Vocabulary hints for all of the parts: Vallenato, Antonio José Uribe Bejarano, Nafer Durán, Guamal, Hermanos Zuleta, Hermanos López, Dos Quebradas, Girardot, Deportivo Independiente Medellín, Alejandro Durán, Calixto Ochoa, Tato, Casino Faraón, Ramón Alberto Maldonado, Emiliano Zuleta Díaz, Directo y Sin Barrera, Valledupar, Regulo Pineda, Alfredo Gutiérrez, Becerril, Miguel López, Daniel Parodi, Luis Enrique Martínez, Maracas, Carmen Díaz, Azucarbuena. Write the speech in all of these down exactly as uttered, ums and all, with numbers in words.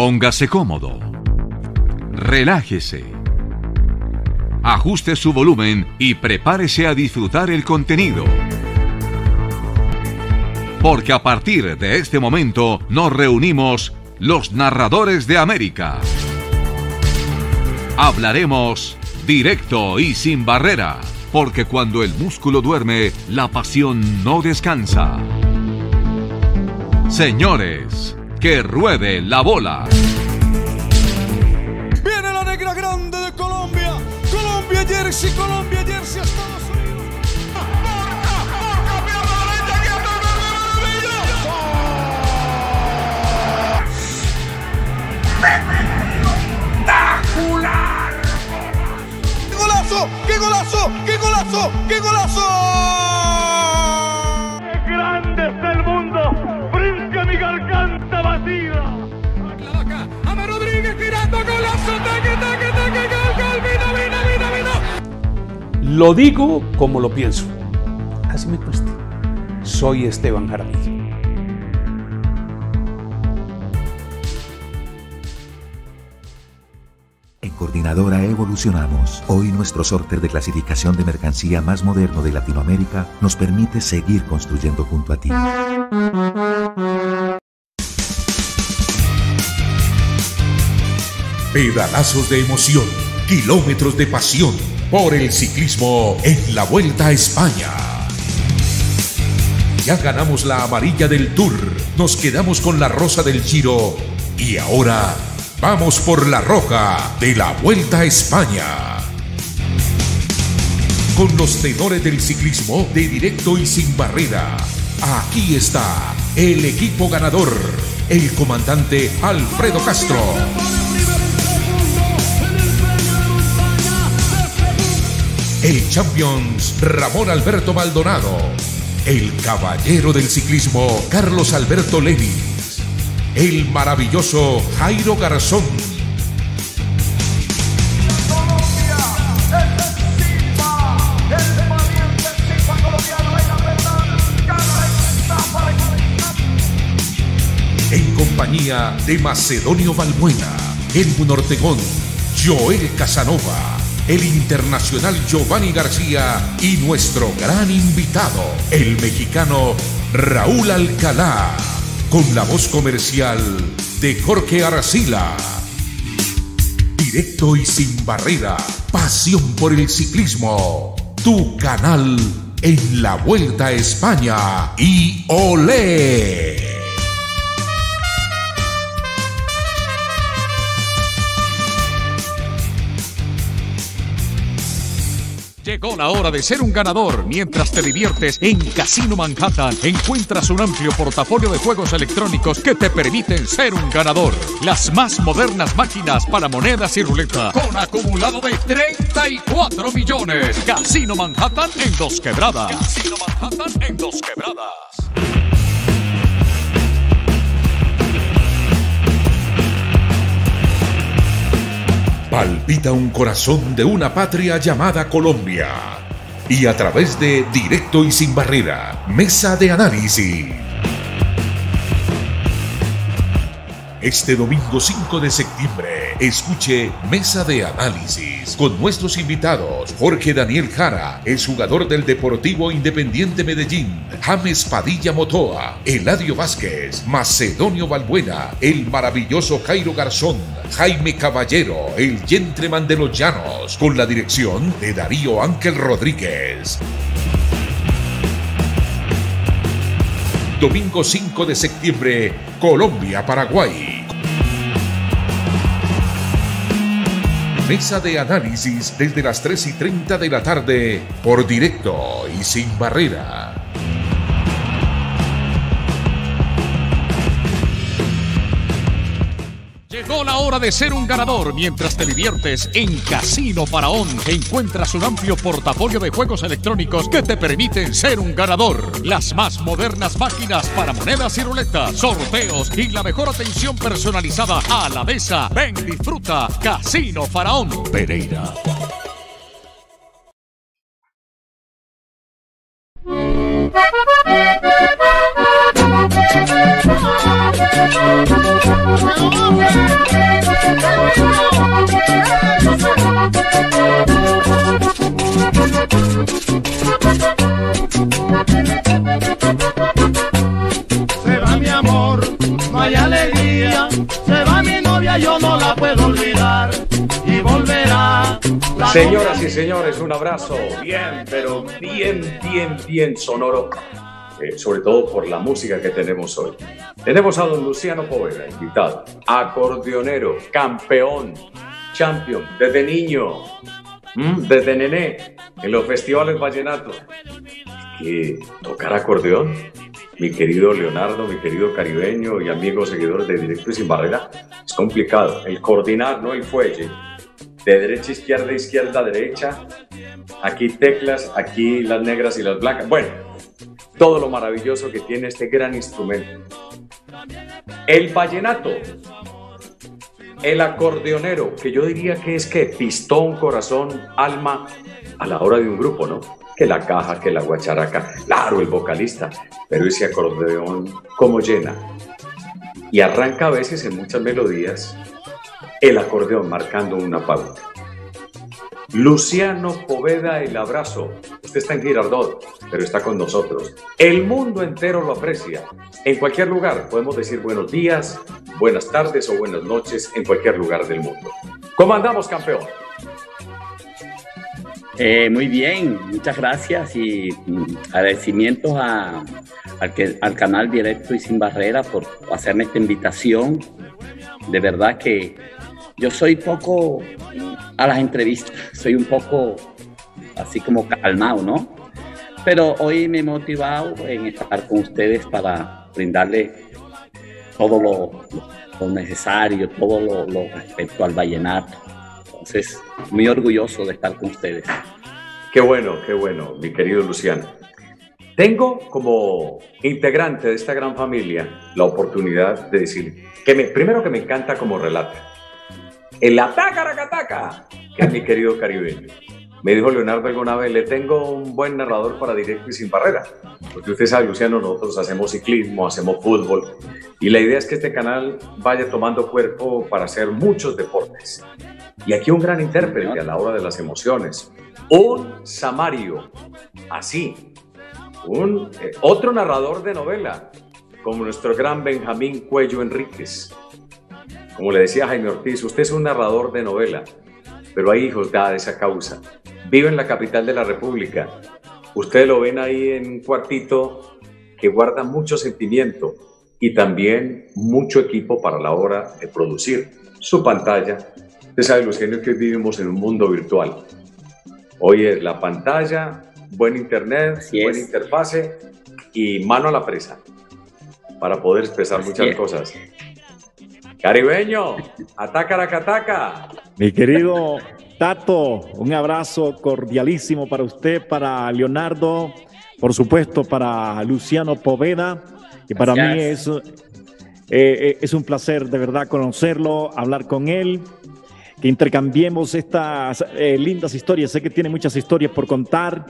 Póngase cómodo, relájese, ajuste su volumen y prepárese a disfrutar el contenido. Porque a partir de este momento nos reunimos los narradores de América. Hablaremos directo y sin barrera, porque cuando el músculo duerme, la pasión no descansa. Señores, que ruede la bola. Viene la negra grande de Colombia. Colombia Jersey, Colombia Jersey, Estados Unidos. ¡Marca, marca, pierna derecha, que atoró el ¡Golazo! ¡Golazo! ¡Qué golazo! ¡Qué golazo! ¡Qué golazo! ¡Qué grande está el mundo! Mi garganta batida. La vaca, James Rodríguez tirando golazo, taque, taque, taque, gol, gol, vino, vino, vino, vino. Lo digo como lo pienso, así me cuesta. Soy Esteban Jaramillo. Coordinadora evolucionamos. Hoy nuestro sorteo de clasificación de mercancía más moderno de Latinoamérica nos permite seguir construyendo junto a ti. Pedalazos de emoción, kilómetros de pasión por el ciclismo en la Vuelta a España. Ya ganamos la amarilla del Tour, nos quedamos con la rosa del Giro y ahora vamos por la roja de la Vuelta a España. Con los tenores del ciclismo de Directo y Sin Barrera. Aquí está el equipo ganador, el comandante Alfredo Castro. El Champions Ramón Alberto Maldonado. El caballero del ciclismo Carlos Alberto Levi. El maravilloso Jairo Garzón. En compañía de Macedonio Valbuena, Elmo Ortegón, Joel Casanova, el internacional Giovanni García y nuestro gran invitado, el mexicano Raúl Alcalá. Con la voz comercial de Jorge Arcila. Directo y sin barrera. Pasión por el ciclismo. Tu canal en la Vuelta a España. Y ¡olé! Llegó la hora de ser un ganador. Mientras te diviertes en Casino Manhattan, encuentras un amplio portafolio de juegos electrónicos que te permiten ser un ganador. Las más modernas máquinas para monedas y ruleta, con acumulado de treinta y cuatro millones. Casino Manhattan en Dos Quebradas. Casino Manhattan en Dos Quebradas. Palpita un corazón de una patria llamada Colombia. Y a través de Directo y Sin Barrera, Mesa de Análisis. Este domingo cinco de septiembre, escuche Mesa de Análisis con nuestros invitados. Jorge Daniel Jara, exjugador del Deportivo Independiente Medellín. James Padilla Motoa, Eladio Vázquez, Macedonio Valbuena, el maravilloso Jairo Garzón, Jaime Caballero, el gentleman de los llanos, con la dirección de Darío Ángel Rodríguez. Domingo cinco de septiembre, Colombia-Paraguay. Mesa de análisis desde las tres y treinta de la tarde por Directo y Sin Barrera. Llegó la hora de ser un ganador. Mientras te diviertes en Casino Faraón, encuentras un amplio portafolio de juegos electrónicos que te permiten ser un ganador. Las más modernas máquinas para monedas y ruleta, sorteos y la mejor atención personalizada a la mesa. Ven, disfruta Casino Faraón. Pereira. Se va mi amor, no hay alegría. Se va mi novia, yo no la puedo olvidar. Y volverá. Señoras y señores, un abrazo bien, pero bien, bien, bien sonoro. Eh, sobre todo por la música que tenemos hoy. Tenemos a don Luciano Poveda, invitado, acordeonero, campeón, champion, desde niño, ¿Mm? desde nené, en los festivales vallenato. Que tocar acordeón, mi querido Leonardo, mi querido caribeño y amigo seguidor de Directo y Sin Barrera, es complicado. El coordinar, ¿no? El fuelle, de derecha, izquierda, izquierda, derecha, aquí teclas, aquí las negras y las blancas. Bueno, todo lo maravilloso que tiene este gran instrumento. El vallenato, el acordeonero, que yo diría que es que pistón, corazón, alma, a la hora de un grupo, ¿no? Que la caja, que la guacharaca, claro, el vocalista, pero ese acordeón como llena. Y arranca a veces en muchas melodías el acordeón marcando una pauta. Luciano Poveda, el abrazo. Usted está en Girardot, pero está con nosotros. El mundo entero lo aprecia. En cualquier lugar podemos decir buenos días, buenas tardes o buenas noches en cualquier lugar del mundo. ¿Cómo andamos, campeón? Eh, muy bien, muchas gracias y agradecimientos a, a que, al canal Directo y Sin Barrera por hacerme esta invitación. De verdad que yo soy poco a las entrevistas, soy un poco así como calmado, ¿no? Pero hoy me he motivado en estar con ustedes para brindarles todo lo, lo necesario, todo lo, lo respecto al vallenato. Entonces, muy orgulloso de estar con ustedes. Qué bueno, qué bueno, mi querido Luciano. Tengo como integrante de esta gran familia la oportunidad de decir que me, primero que me encanta como relata. El ataca-raca-taca, que es mi querido caribeño. Me dijo Leonardo alguna vez, le tengo un buen narrador para Directo y Sin Barrera. Porque usted sabe, Luciano, nosotros hacemos ciclismo, hacemos fútbol. Y la idea es que este canal vaya tomando cuerpo para hacer muchos deportes. Y aquí un gran intérprete a la hora de las emociones. Un samario, así. Un, eh, otro narrador de novela, como nuestro gran Benjamín Cuello Enríquez. Como le decía Jaime Ortiz, usted es un narrador de novela, pero hay hijos de esa causa. Vive en la capital de la República. Ustedes lo ven ahí en un cuartito que guarda mucho sentimiento y también mucho equipo para la hora de producir su pantalla. Usted sabe, Luciano, que hoy vivimos en un mundo virtual. Hoy es la pantalla, buen internet, así buena es. Interfase y mano a la presa para poder expresar así muchas es. Cosas. Caribeño, ataca la cataca. Mi querido Tato, un abrazo cordialísimo para usted, para Leonardo, por supuesto para Luciano Poveda, que para mí es, eh, es un placer de verdad conocerlo, hablar con él, que intercambiemos estas eh, lindas historias. Sé que tiene muchas historias por contar.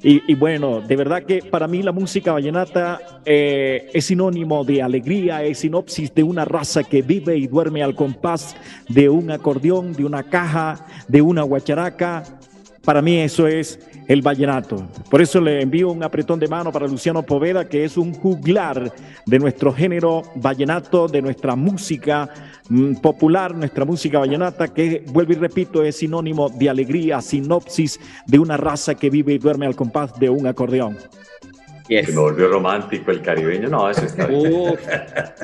Y, y bueno, de verdad que para mí la música vallenata eh, es sinónimo de alegría, es sinopsis de una raza que vive y duerme al compás de un acordeón, de una caja, de una guacharaca. Para mí eso es el vallenato. Por eso le envío un apretón de mano para Luciano Poveda, que es un juglar de nuestro género vallenato, de nuestra música mmm, popular, nuestra música vallenata, que, vuelvo y repito, es sinónimo de alegría, sinopsis de una raza que vive y duerme al compás de un acordeón. Yes. Que me volvió romántico el caribeño. No, eso está bien.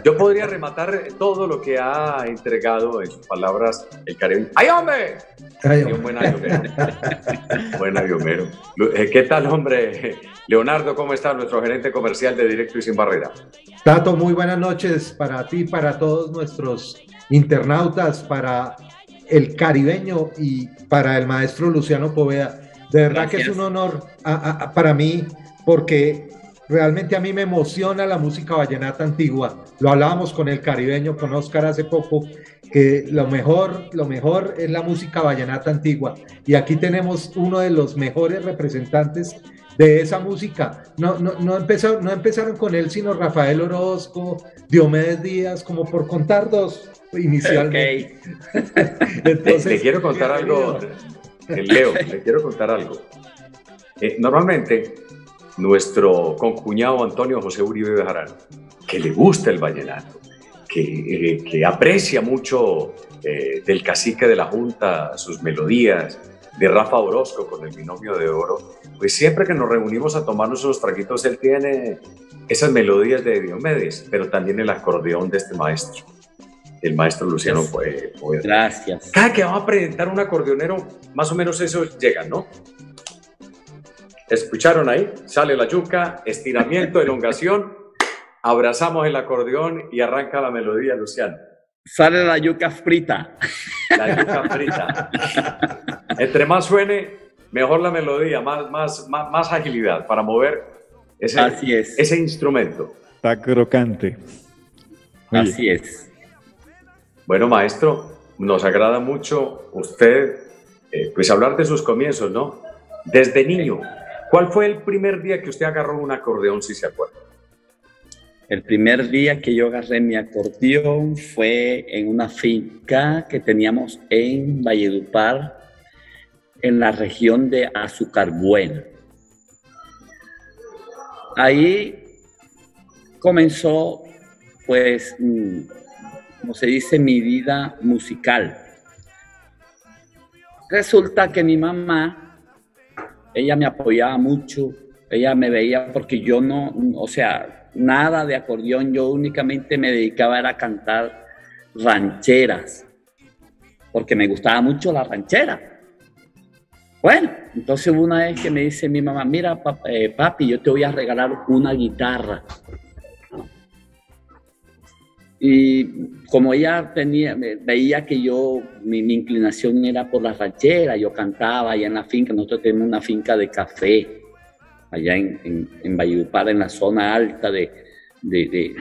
Yo podría rematar todo lo que ha entregado en sus palabras el caribeño. ¡Ay, hombre! ¡Ay, hombre! Un buen aviomero. Buen aviomero. ¿Qué tal, hombre? Leonardo, ¿cómo está? Nuestro gerente comercial de Directo y Sin Barrera. Tato, muy buenas noches para ti, para todos nuestros internautas, para el caribeño y para el maestro Luciano Poveda. De verdad Gracias. Que es un honor a, a, a, para mí, porque realmente a mí me emociona la música vallenata antigua. Lo hablábamos con el caribeño, con Óscar hace poco, que lo mejor, lo mejor es la música vallenata antigua. Y aquí tenemos uno de los mejores representantes de esa música. No, no, no, empezaron, no empezaron con él, sino Rafael Orozco, Diomedes Díaz, como por contar dos inicialmente. Okay. Entonces, le, le quiero contar algo, Leo, le quiero contar algo. Eh, normalmente, nuestro concuñado Antonio José Uribe Bejarano, que le gusta el vallenato, que, eh, que aprecia mucho eh, del Cacique de la Junta, sus melodías, de Rafa Orozco con el binomio de oro, pues siempre que nos reunimos a tomarnos unos traguitos, él tiene esas melodías de Diomedes, pero también el acordeón de este maestro, el maestro Luciano Poveda. Gracias. Cada que vamos a presentar un acordeonero, más o menos eso llega, ¿no? ¿Escucharon ahí? Sale la yuca, estiramiento, elongación, abrazamos el acordeón y arranca la melodía, Luciano. Sale la yuca frita. La yuca frita. Entre más suene, mejor la melodía, más, más, más, más agilidad para mover ese, Así es. ese instrumento. Está crocante. Oye. Así es. Bueno, maestro, nos agrada mucho usted, eh, pues hablar de sus comienzos, ¿no? Desde niño, ¿cuál fue el primer día que usted agarró un acordeón, si se acuerda? El primer día que yo agarré mi acordeón fue en una finca que teníamos en Valledupar, en la región de Azucarbuena. Ahí comenzó, pues, como se dice, mi vida musical. Resulta que mi mamá, ella me apoyaba mucho, ella me veía porque yo no, o sea, nada de acordeón, yo únicamente me dedicaba a cantar rancheras, porque me gustaba mucho la ranchera. Bueno, entonces una vez que me dice mi mamá, mira papi, yo te voy a regalar una guitarra. Y como ella tenía, veía que yo, mi, mi inclinación era por la ranchera, yo cantaba allá en la finca, nosotros tenemos una finca de café, allá en, en, en Valledupar, en la zona alta de, de, de,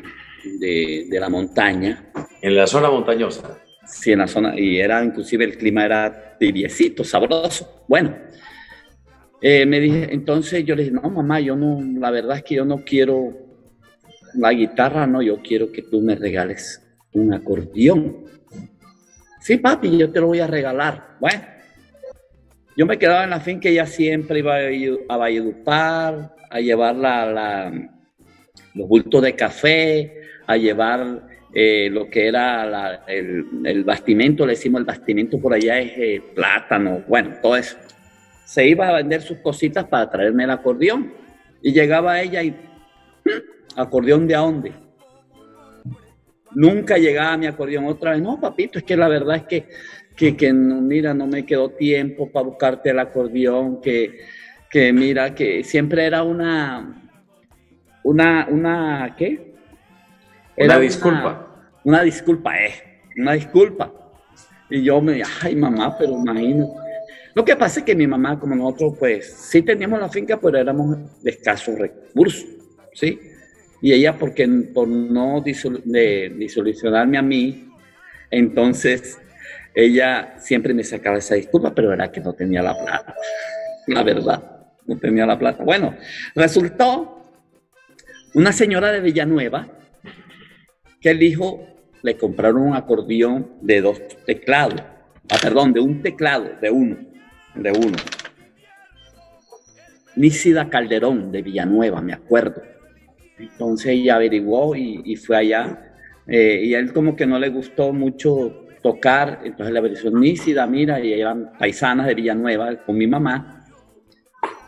de, de la montaña. En la zona montañosa. Sí, en la zona, y era, inclusive el clima era tibiecito, sabroso. Bueno, eh, me dije, entonces yo le dije, no mamá, yo no, la verdad es que yo no quiero la guitarra, no, yo quiero que tú me regales un acordeón. Sí papi, yo te lo voy a regalar. Bueno, yo me quedaba en la finca y ya siempre iba a Valledupar, a llevar la, la, los bultos de café, a llevar... Eh, lo que era la, el, el bastimento, le decimos el bastimento por allá es eh, plátano, bueno, todo eso. Se iba a vender sus cositas para traerme el acordeón. Y llegaba ella y, ¿acordeón de a dónde? Nunca llegaba mi acordeón otra vez. No, papito, es que la verdad es que, que, que no, mira, no me quedó tiempo para buscarte el acordeón, que, que mira, que siempre era una, una, una, ¿qué? Era una disculpa. Una, una disculpa, eh. Una disculpa. Y yo me dije, ay mamá, pero imagino. Lo que pasa es que mi mamá, como nosotros, pues, sí teníamos la finca, pero éramos de escasos recursos, ¿sí? Y ella, porque por no disol de, disolucionarme a mí, entonces, ella siempre me sacaba esa disculpa, pero era que no tenía la plata. La verdad, no tenía la plata. Bueno, resultó una señora de Villanueva, que el hijo le compraron un acordeón de dos teclados, ah, perdón, de un teclado, de uno, de uno. Lícida Calderón, de Villanueva, me acuerdo. Entonces ella averiguó y, y fue allá, eh, y a él como que no le gustó mucho tocar, entonces le averiguó, Lícida, mira, y eran paisanas de Villanueva con mi mamá.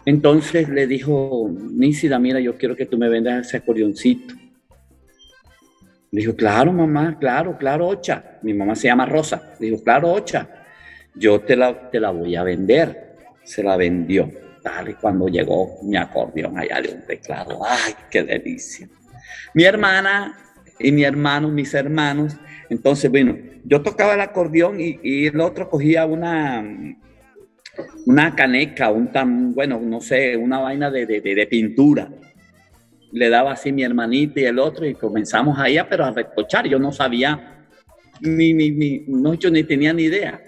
Entonces le dijo, Lícida, mira, yo quiero que tú me vendas ese acordeoncito. Le dijo, claro, mamá, claro, claro, Ocha. Mi mamá se llama Rosa. Le dijo, claro, Ocha, yo te la, te la voy a vender. Se la vendió. Tal y cuando llegó mi acordeón allá de un teclado. ¡Ay, qué delicia! Mi hermana y mi hermano, mis hermanos. Entonces, bueno, yo tocaba el acordeón y, y el otro cogía una, una caneca, un tan, bueno, no sé, una vaina de, de, de, de pintura. Le daba así mi hermanita y el otro y comenzamos allá, pero a recochar. Yo no sabía, ni, ni, ni, no, yo ni tenía ni idea.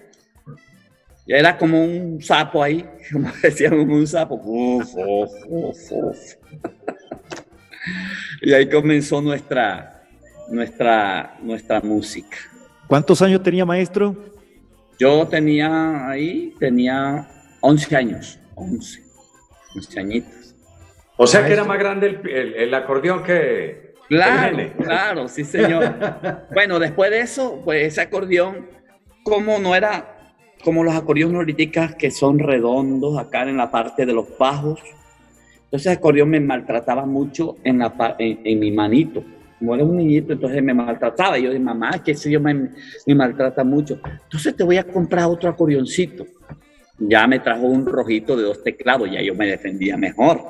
Era como un sapo ahí, como decíamos, un sapo. Uf, uf, uf, uf. Y ahí comenzó nuestra, nuestra, nuestra música. ¿Cuántos años tenía, maestro? Yo tenía ahí, tenía once años, once, once añitos. O sea, maestro, que era más grande el, el, el acordeón que... Claro, el claro, sí señor. Bueno, después de eso, pues ese acordeón, como no era... como los acordeones ahorita que son redondos acá en la parte de los bajos. Entonces el acordeón me maltrataba mucho en, la, en, en mi manito. Como era un niñito, entonces me maltrataba. Y yo dije, mamá, es que ese yo me, me maltrata mucho. Entonces te voy a comprar otro acordeoncito. Ya me trajo un rojito de dos teclados, ya yo me defendía mejor.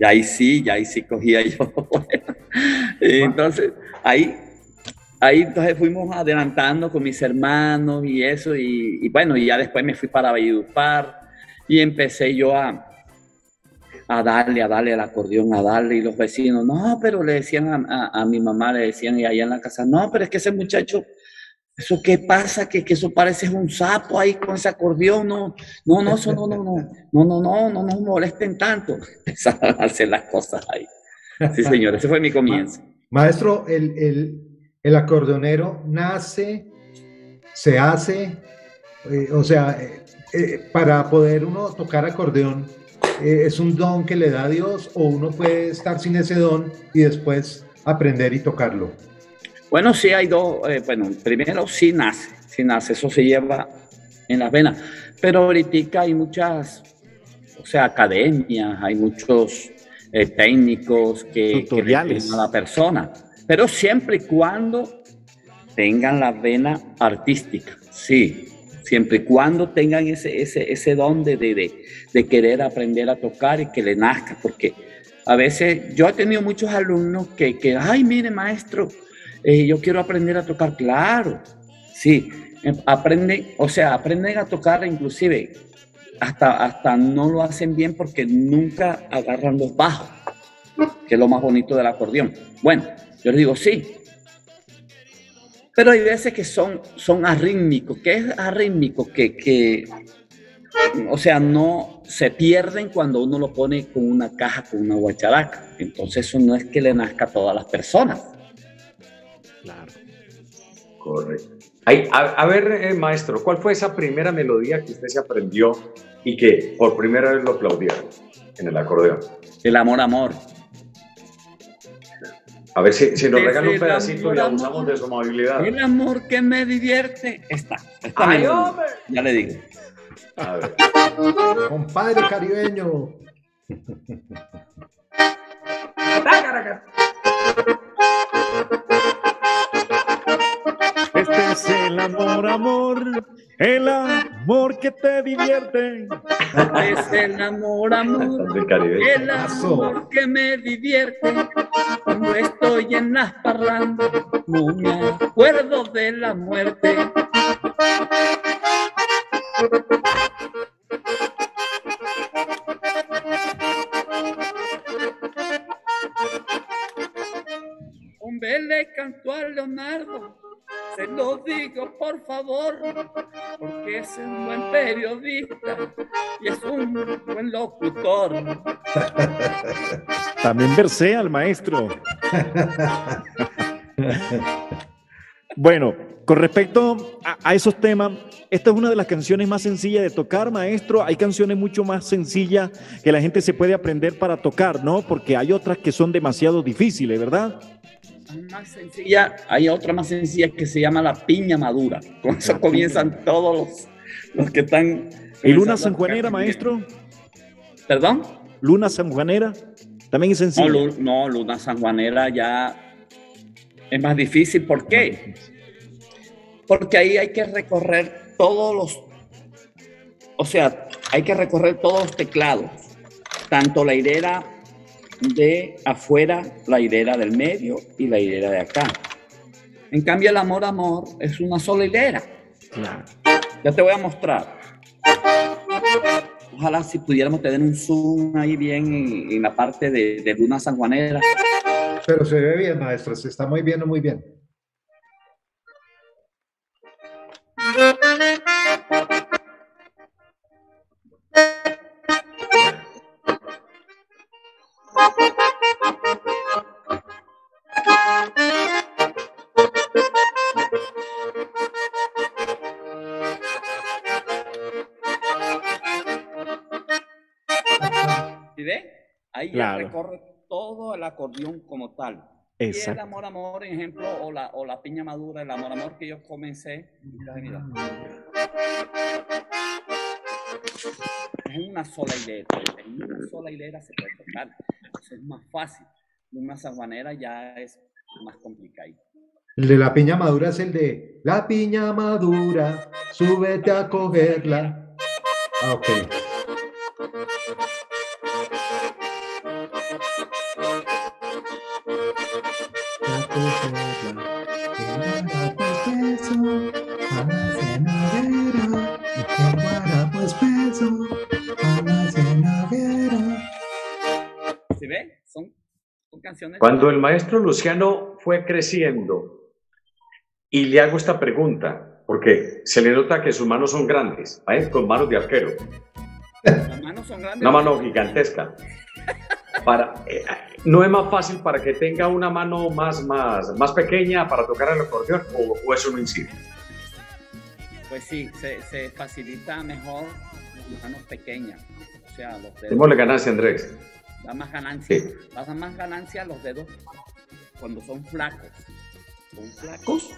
Y ahí sí, ya ahí sí cogía yo. Y entonces ahí... Ahí entonces fuimos adelantando con mis hermanos y eso, y, y bueno, y ya después me fui para Valledupar y empecé yo a, a darle, a darle el acordeón, a darle, y los vecinos, no, pero le decían a, a, a mi mamá, le decían, y allá en la casa, no, pero es que ese muchacho, ¿eso qué pasa? Que, que eso parece un sapo ahí con ese acordeón, no, no, no, eso no, no, no, no, no, no, no nos molesten tanto. Empezaron a hacer las cosas ahí. Sí, señor, ese fue mi comienzo. Maestro, el... el... el acordeonero nace, se hace, eh, o sea, eh, eh, para poder uno tocar acordeón, eh, es un don que le da Dios, o uno puede estar sin ese don y después aprender y tocarlo. Bueno, sí hay dos, eh, bueno, primero sí nace, sí nace, eso se lleva en las venas, pero ahorita hay muchas, o sea, academias, hay muchos eh, técnicos que... Tutoriales. Que a la persona. Pero siempre y cuando tengan la vena artística, sí, siempre y cuando tengan ese, ese, ese don de, de, de querer aprender a tocar y que le nazca, porque a veces yo he tenido muchos alumnos que, que ay, mire maestro, eh, yo quiero aprender a tocar, claro, sí, aprenden, o sea, aprenden a tocar inclusive, hasta, hasta no lo hacen bien porque nunca agarran los bajos, que es lo más bonito del acordeón. Bueno, yo les digo sí, pero hay veces que son, son arrítmicos. ¿Qué es arrítmico? Que, que, o sea, no se pierden cuando uno lo pone con una caja, con una guacharaca. Entonces eso no es que le nazca a todas las personas. Claro, correcto. Ay, a, a ver, eh, maestro, ¿cuál fue esa primera melodía que usted se aprendió y que por primera vez lo aplaudieron en el acordeón? El amor, amor. A ver si, si nos regalan un pedacito y abusamos de su amabilidad. El amor que me divierte. Está. Está. Ay, hombre. Ya le digo. A ver. Compadre caribeño. Este es el amor, amor. El amor que te divierte. Es el amor, amor, el amor que me divierte. Cuando estoy en las parrandas, no me acuerdo de la muerte. Hombre, le cantó a Leonardo. Te lo digo por favor, porque es un buen periodista y es un buen locutor. También versé al maestro. Bueno, con respecto a, a esos temas, esta es una de las canciones más sencillas de tocar, maestro. Hay canciones mucho más sencillas que la gente se puede aprender para tocar, ¿no? Porque hay otras que son demasiado difíciles, ¿verdad? Más sencilla, hay otra más sencilla que se llama La Piña Madura. Con eso comienzan todos los, los que están... ¿Y Luna Sanjuanera, maestro? ¿Perdón? ¿Luna Sanjuanera? ¿También es sencilla? No, no, Luna Sanjuanera ya es más difícil. ¿Por qué? Porque ahí hay que recorrer todos los... O sea, hay que recorrer todos los teclados. Tanto la hilera... de afuera, la hilera del medio y la hilera de acá. En cambio el amor, amor es una sola hilera. Claro. Ya te voy a mostrar. Ojalá si pudiéramos tener un zoom ahí bien en, en la parte de, de Luna Sanjuanera. Pero se ve bien, maestro, se está muy bien o muy bien. Ahí claro. ya recorre todo el acordeón como tal. Exacto. Y el amor, amor, ejemplo, o la, o la piña madura, el amor, amor que yo comencé. Mira, mira. Es una sola hilera. En una sola hilera se puede tocar. Eso es más fácil. Una sabanera ya es más complicada. El de la piña madura es el de la piña madura, súbete a cogerla. Ah, ok. ¿Se ve? Son, son canciones. Cuando el maestro Luciano fue creciendo, y le hago esta pregunta, porque se le nota que sus manos son grandes, ¿eh? Con manos de arquero. Las manos son grandes. Una mano gigantesca. Para, eh, ¿no es más fácil para que tenga una mano más, más, más pequeña para tocar el acordeón o, o eso no incide? Pues sí, se, se facilita mejor las manos pequeñas. O sea, los dedos. Démosle ganancia, Andrés. Da más ganancia. Sí. Da más ganancia a los dedos cuando son flacos. Flacos.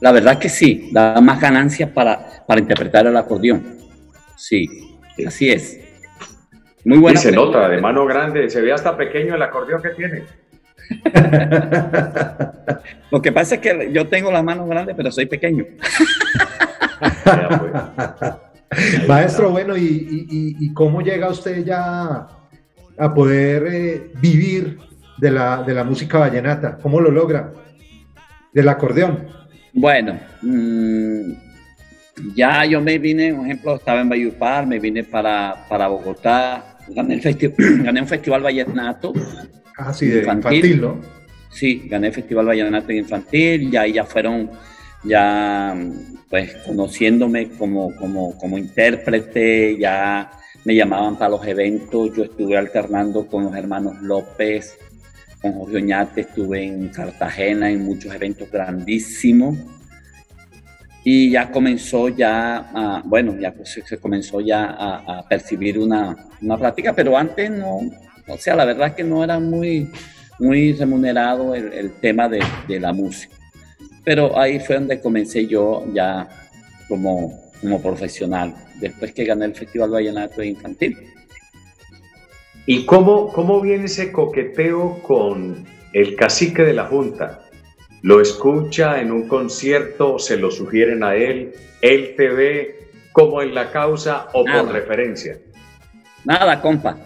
La verdad que sí, da más ganancias para, para interpretar el acordeón. Sí, sí, así es. Muy buena. Y se pregunta. Nota, de mano grande, se ve hasta pequeño el acordeón que tiene. Lo que pasa es que yo tengo las manos grandes, pero soy pequeño. Maestro, bueno, ¿y, y, y cómo llega usted ya a poder eh, vivir de la, de la música vallenata? ¿Cómo lo logra? Del acordeón. Bueno, mmm, ya yo me vine, por ejemplo, estaba en Valledupar, me vine para, para Bogotá, gané, el gané un festival vallenato. Ah, sí, de infantil. infantil, ¿no? Sí, gané el festival vallenato infantil, ya ahí ya fueron, ya pues conociéndome como, como, como intérprete, ya me llamaban para los eventos, yo estuve alternando con los hermanos López, con Jorge Oñate, estuve en Cartagena en muchos eventos grandísimos y ya comenzó ya, a, bueno, ya pues se comenzó ya a, a percibir una, una práctica, pero antes no, o sea, la verdad es que no era muy, muy remunerado el, el tema de, de la música, pero ahí fue donde comencé yo ya como, como profesional, después que gané el Festival Vallenato Infantil. ¿Y cómo, cómo viene ese coqueteo con el cacique de la Junta? ¿Lo escucha en un concierto? ¿Se lo sugieren a él? ¿Él te ve como en la causa o nada, por referencia? Nada, compa.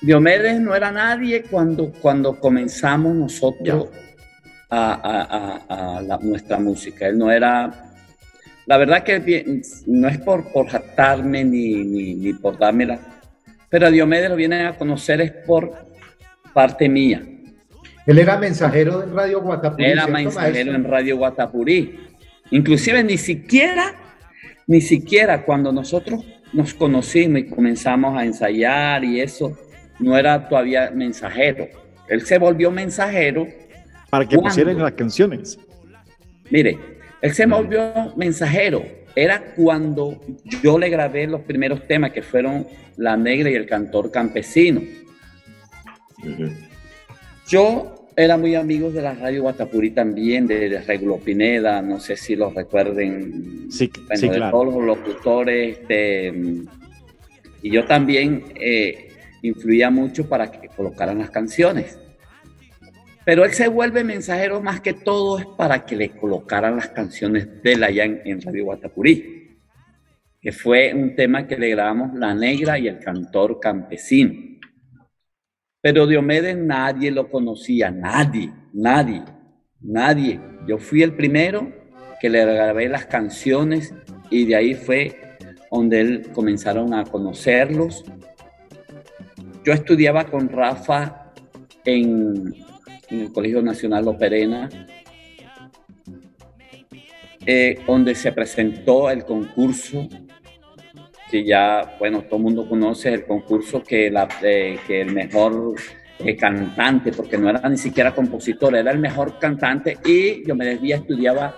Diomedes no era nadie cuando, cuando comenzamos nosotros a, a, a, a la, nuestra música. Él no era... La verdad que no es por, por jactarme ni, ni, ni por darme la... Pero a Diomedes lo vienen a conocer es por parte mía. Él era mensajero en Radio Guatapurí. Era mensajero maestro? en Radio Guatapurí. Inclusive ni siquiera, ni siquiera cuando nosotros nos conocimos y comenzamos a ensayar y eso, no era todavía mensajero. Él se volvió mensajero. Para que cuando, pusieran las canciones. Mire, él se volvió mensajero. Era cuando yo le grabé los primeros temas que fueron La Negra y El Cantor Campesino. Uh-huh. Yo era muy amigo de la Radio Guatapurí también, de, de Regulo Pineda, no sé si los recuerden. Sí, bueno, sí, de claro. Todos los locutores. De, y yo también eh, influía mucho para que colocaran las canciones. Pero él se vuelve mensajero más que todo es para que le colocaran las canciones de él allá en, en Radio Guatapurí, que fue un tema que le grabamos La Negra y El Cantor Campesino. Pero Diomedes nadie lo conocía, nadie, nadie, nadie. Yo fui el primero que le grabé las canciones y de ahí fue donde él comenzaron a conocerlos. Yo estudiaba con Rafa en... en el Colegio Nacional Loperena, eh, donde se presentó el concurso, que ya, bueno, todo el mundo conoce, el concurso que, la, eh, que el mejor eh, cantante, porque no era ni siquiera compositor, era el mejor cantante, y Diomedes Díaz estudiaba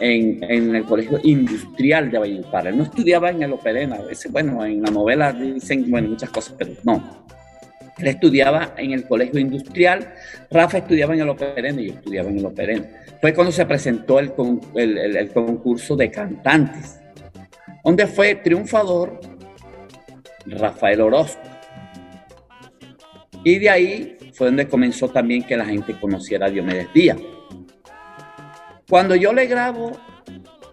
en, en el Colegio Industrial de Valledupar. Él no estudiaba en el Loperena, bueno, en la novela dicen, bueno, muchas cosas, pero no. Él estudiaba en el Colegio Industrial, Rafa estudiaba en el Loperena y yo estudiaba en el Loperena. Fue cuando se presentó el, con, el, el, el concurso de cantantes, donde fue triunfador Rafael Orozco. Y de ahí fue donde comenzó también que la gente conociera a Diomedes Díaz. Cuando yo le grabo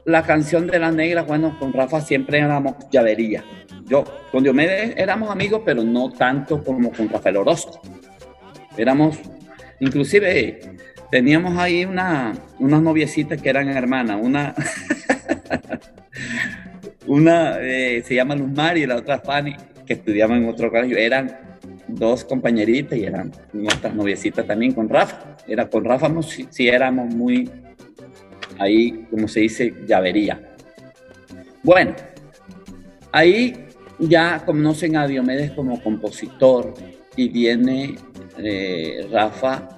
la canción de La Negra, bueno, con Rafa siempre éramos llavería. Yo, con Diomedes éramos amigos, pero no tanto como con Rafael Orozco. Éramos, inclusive, teníamos ahí una, unas noviecitas que eran hermanas. Una, una eh, se llama Luz Mari y la otra Fanny, que estudiaban en otro colegio. Eran dos compañeritas y eran nuestras noviecitas también con Rafa. Era, con Rafa sí, sí éramos muy, ahí, como se dice, llavería. Bueno, ahí ya conocen a Diomedes como compositor y viene eh, Rafa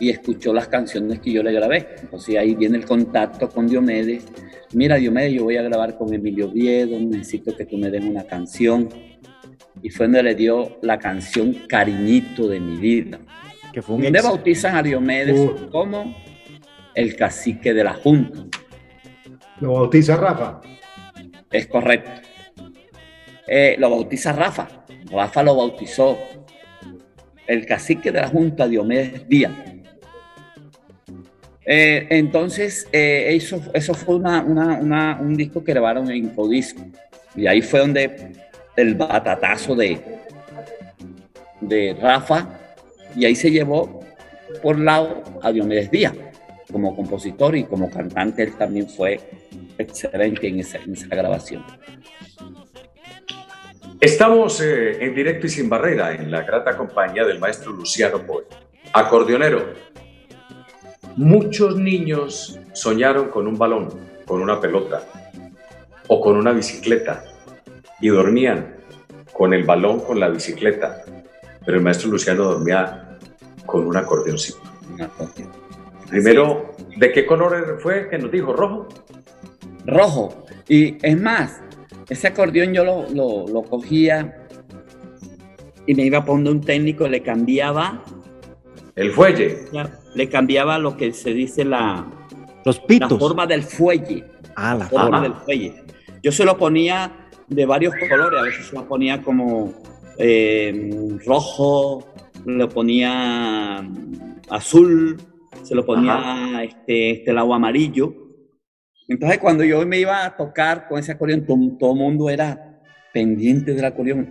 y escuchó las canciones que yo le grabé. Entonces ahí viene el contacto con Diomedes. Mira, Diomedes, yo voy a grabar con Emilio Oviedo, necesito que tú me des una canción. Y fue donde le dio la canción Cariñito de mi vida. Que fue un donde ex... bautizan a Diomedes uh. como el cacique de la Junta. ¿Lo bautiza Rafa? Es correcto. Eh, lo bautiza Rafa, Rafa lo bautizó, el cacique de la Junta, Diomedes Díaz. Eh, entonces, eh, eso, eso fue una, una, una, un disco que grabaron en Codisco, y ahí fue donde el batatazo de, de Rafa, y ahí se llevó por lado a Diomedes Díaz, como compositor y como cantante. Él también fue excelente en esa, en esa grabación. Estamos eh, en Directo y Sin Barrera, en la grata compañía del maestro Luciano Poveda, acordeonero. Muchos niños soñaron con un balón, con una pelota o con una bicicleta y dormían con el balón, con la bicicleta, pero el maestro Luciano dormía con un acordeoncito. Primero, ¿de qué color fue que nos dijo? ¿Rojo? Rojo, y es más, ese acordeón yo lo, lo, lo cogía y me iba poniendo un técnico, le cambiaba el fuelle. Le cambiaba lo que se dice la, Los pitos. la forma del fuelle. Ah, la, la forma del fuelle. Yo se lo ponía de varios colores, a veces se lo ponía como eh, rojo, lo ponía azul, se lo ponía este, este el agua amarillo. Entonces, cuando yo me iba a tocar con ese acordeón, todo, todo mundo era pendiente del acordeón.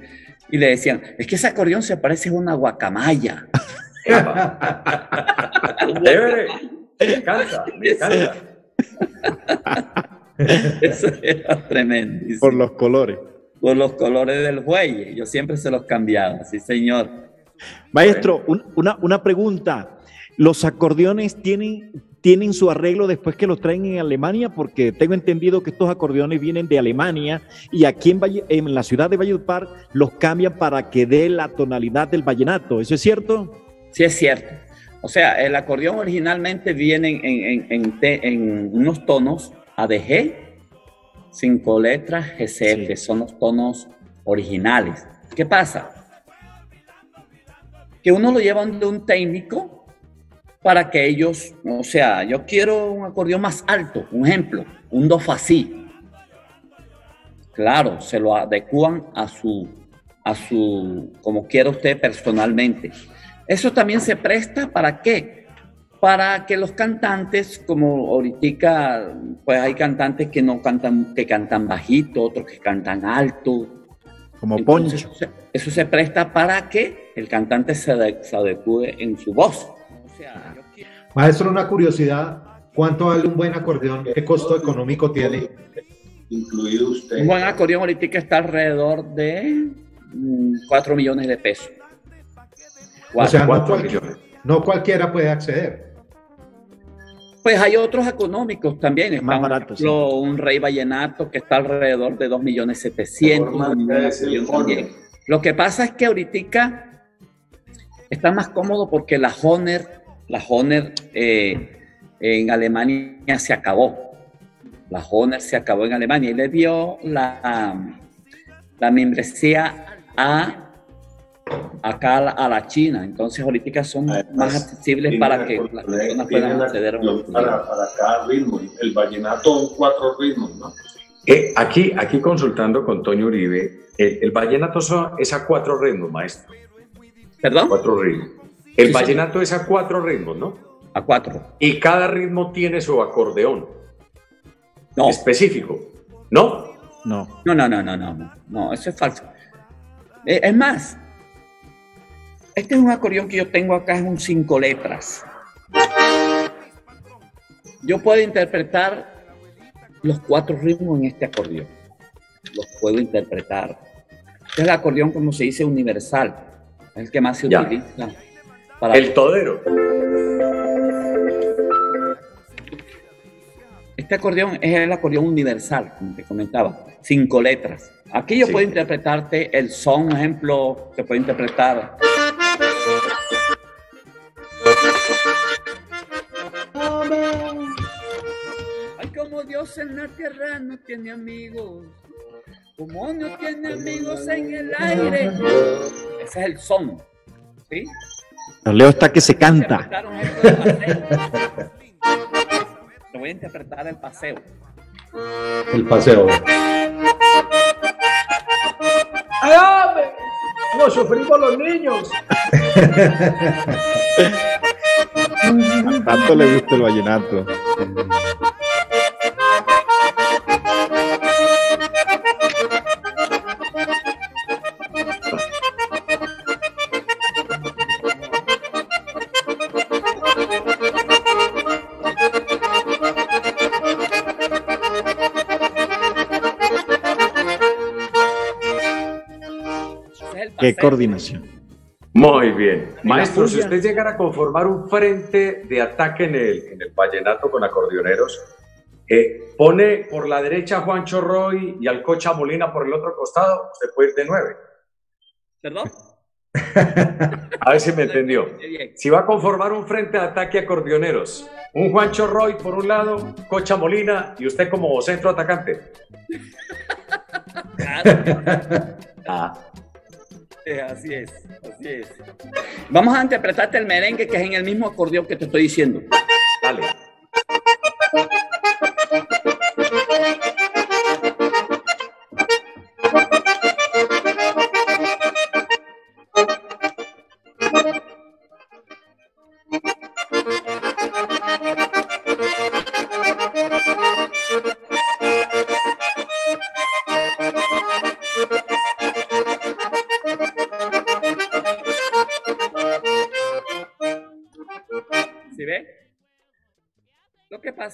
Y le decían, es que ese acordeón se parece a una guacamaya. Me encanta, me encanta. Eso era tremendo. Por los colores. Por los colores del fuelle. Yo siempre se los cambiaba, sí, señor. Maestro, un, una, una pregunta. ¿Los acordeones tienen... tienen su arreglo después que los traen en Alemania? Porque tengo entendido que estos acordeones vienen de Alemania y aquí en, Valle, en la ciudad de Valledupar los cambian para que dé la tonalidad del vallenato. ¿Eso es cierto? Sí, es cierto. O sea, el acordeón originalmente viene en, en, en, te, en unos tonos A D G, cinco letras, G C F, sí, que son los tonos originales. ¿Qué pasa? Que uno lo lleva de un técnico para que ellos, o sea, yo quiero un acordeón más alto, un ejemplo, un do fa si. Claro, se lo adecúan a su, a su, como quiera usted personalmente. Eso también se presta, ¿para qué? Para que los cantantes, como ahorita, pues hay cantantes que no cantan, que cantan bajito, otros que cantan alto. Como Entonces, Poncho. Eso se, eso se presta para que el cantante se, de, se adecúe en su voz. Maestro, una curiosidad, ¿cuánto vale un buen acordeón? ¿Qué costo económico tiene? Incluido usted. Un buen acordeón ahorita está alrededor de cuatro millones de pesos. cuatro, o sea, no, cualquiera, no cualquiera puede acceder. Pues hay otros económicos también. Está más barato, un, sí. un Rey Vallenato que está alrededor de dos millones setecientos mil. Lo que pasa es que ahorita está más cómodo porque la Hohner La Hohner eh, en Alemania se acabó. La Hohner se acabó en Alemania y le dio la, la membresía a acá a la, a la China, entonces ahorita son además, más accesibles para que las personas puedan acceder a un para, para cada ritmo, el vallenato son cuatro ritmos, ¿no? Eh, aquí, aquí consultando con Toño Uribe, el, el vallenato son, es a cuatro ritmos, maestro. ¿Perdón? Cuatro ritmos. El sí, vallenato sí. es a cuatro ritmos, ¿no? A cuatro. Y cada ritmo tiene su acordeón. No. Específico, ¿no? No. No, no, no, no, no, no, eso es falso. Eh, es más, este es un acordeón que yo tengo acá, es un cinco letras. Yo puedo interpretar los cuatro ritmos en este acordeón. Los puedo interpretar. Este es el acordeón, como se dice, universal. Es el que más se ya. utiliza. Para el todero. Este acordeón es el acordeón universal, como te comentaba, cinco letras. Aquí yo sí. puedo interpretarte el son, por ejemplo, te puedo interpretar. Ay, como Dios en la tierra no tiene amigos, como no tiene amigos en el aire. Ese es el son, ¿sí? Leo está que se canta. Lo voy a interpretar el paseo. El paseo. ¡Ay, hombre! ¡Nos sufrimos los niños! A tanto le gusta el vallenato. Qué coordinación. Muy bien. Maestro, si usted llegara a conformar un frente de ataque en el, en el vallenato con acordeoneros, eh, pone por la derecha a Juancho Roy y al Cocha Molina por el otro costado, usted puede ir de nueve. ¿Perdón? A ver si me entendió. Si va a conformar un frente de ataque a acordeoneros, un Juancho Roy por un lado, Cocha Molina y usted como centro atacante. Claro. Ah. Así es, así es. Vamos a interpretarte el merengue que es en el mismo acordeón que te estoy diciendo. Dale.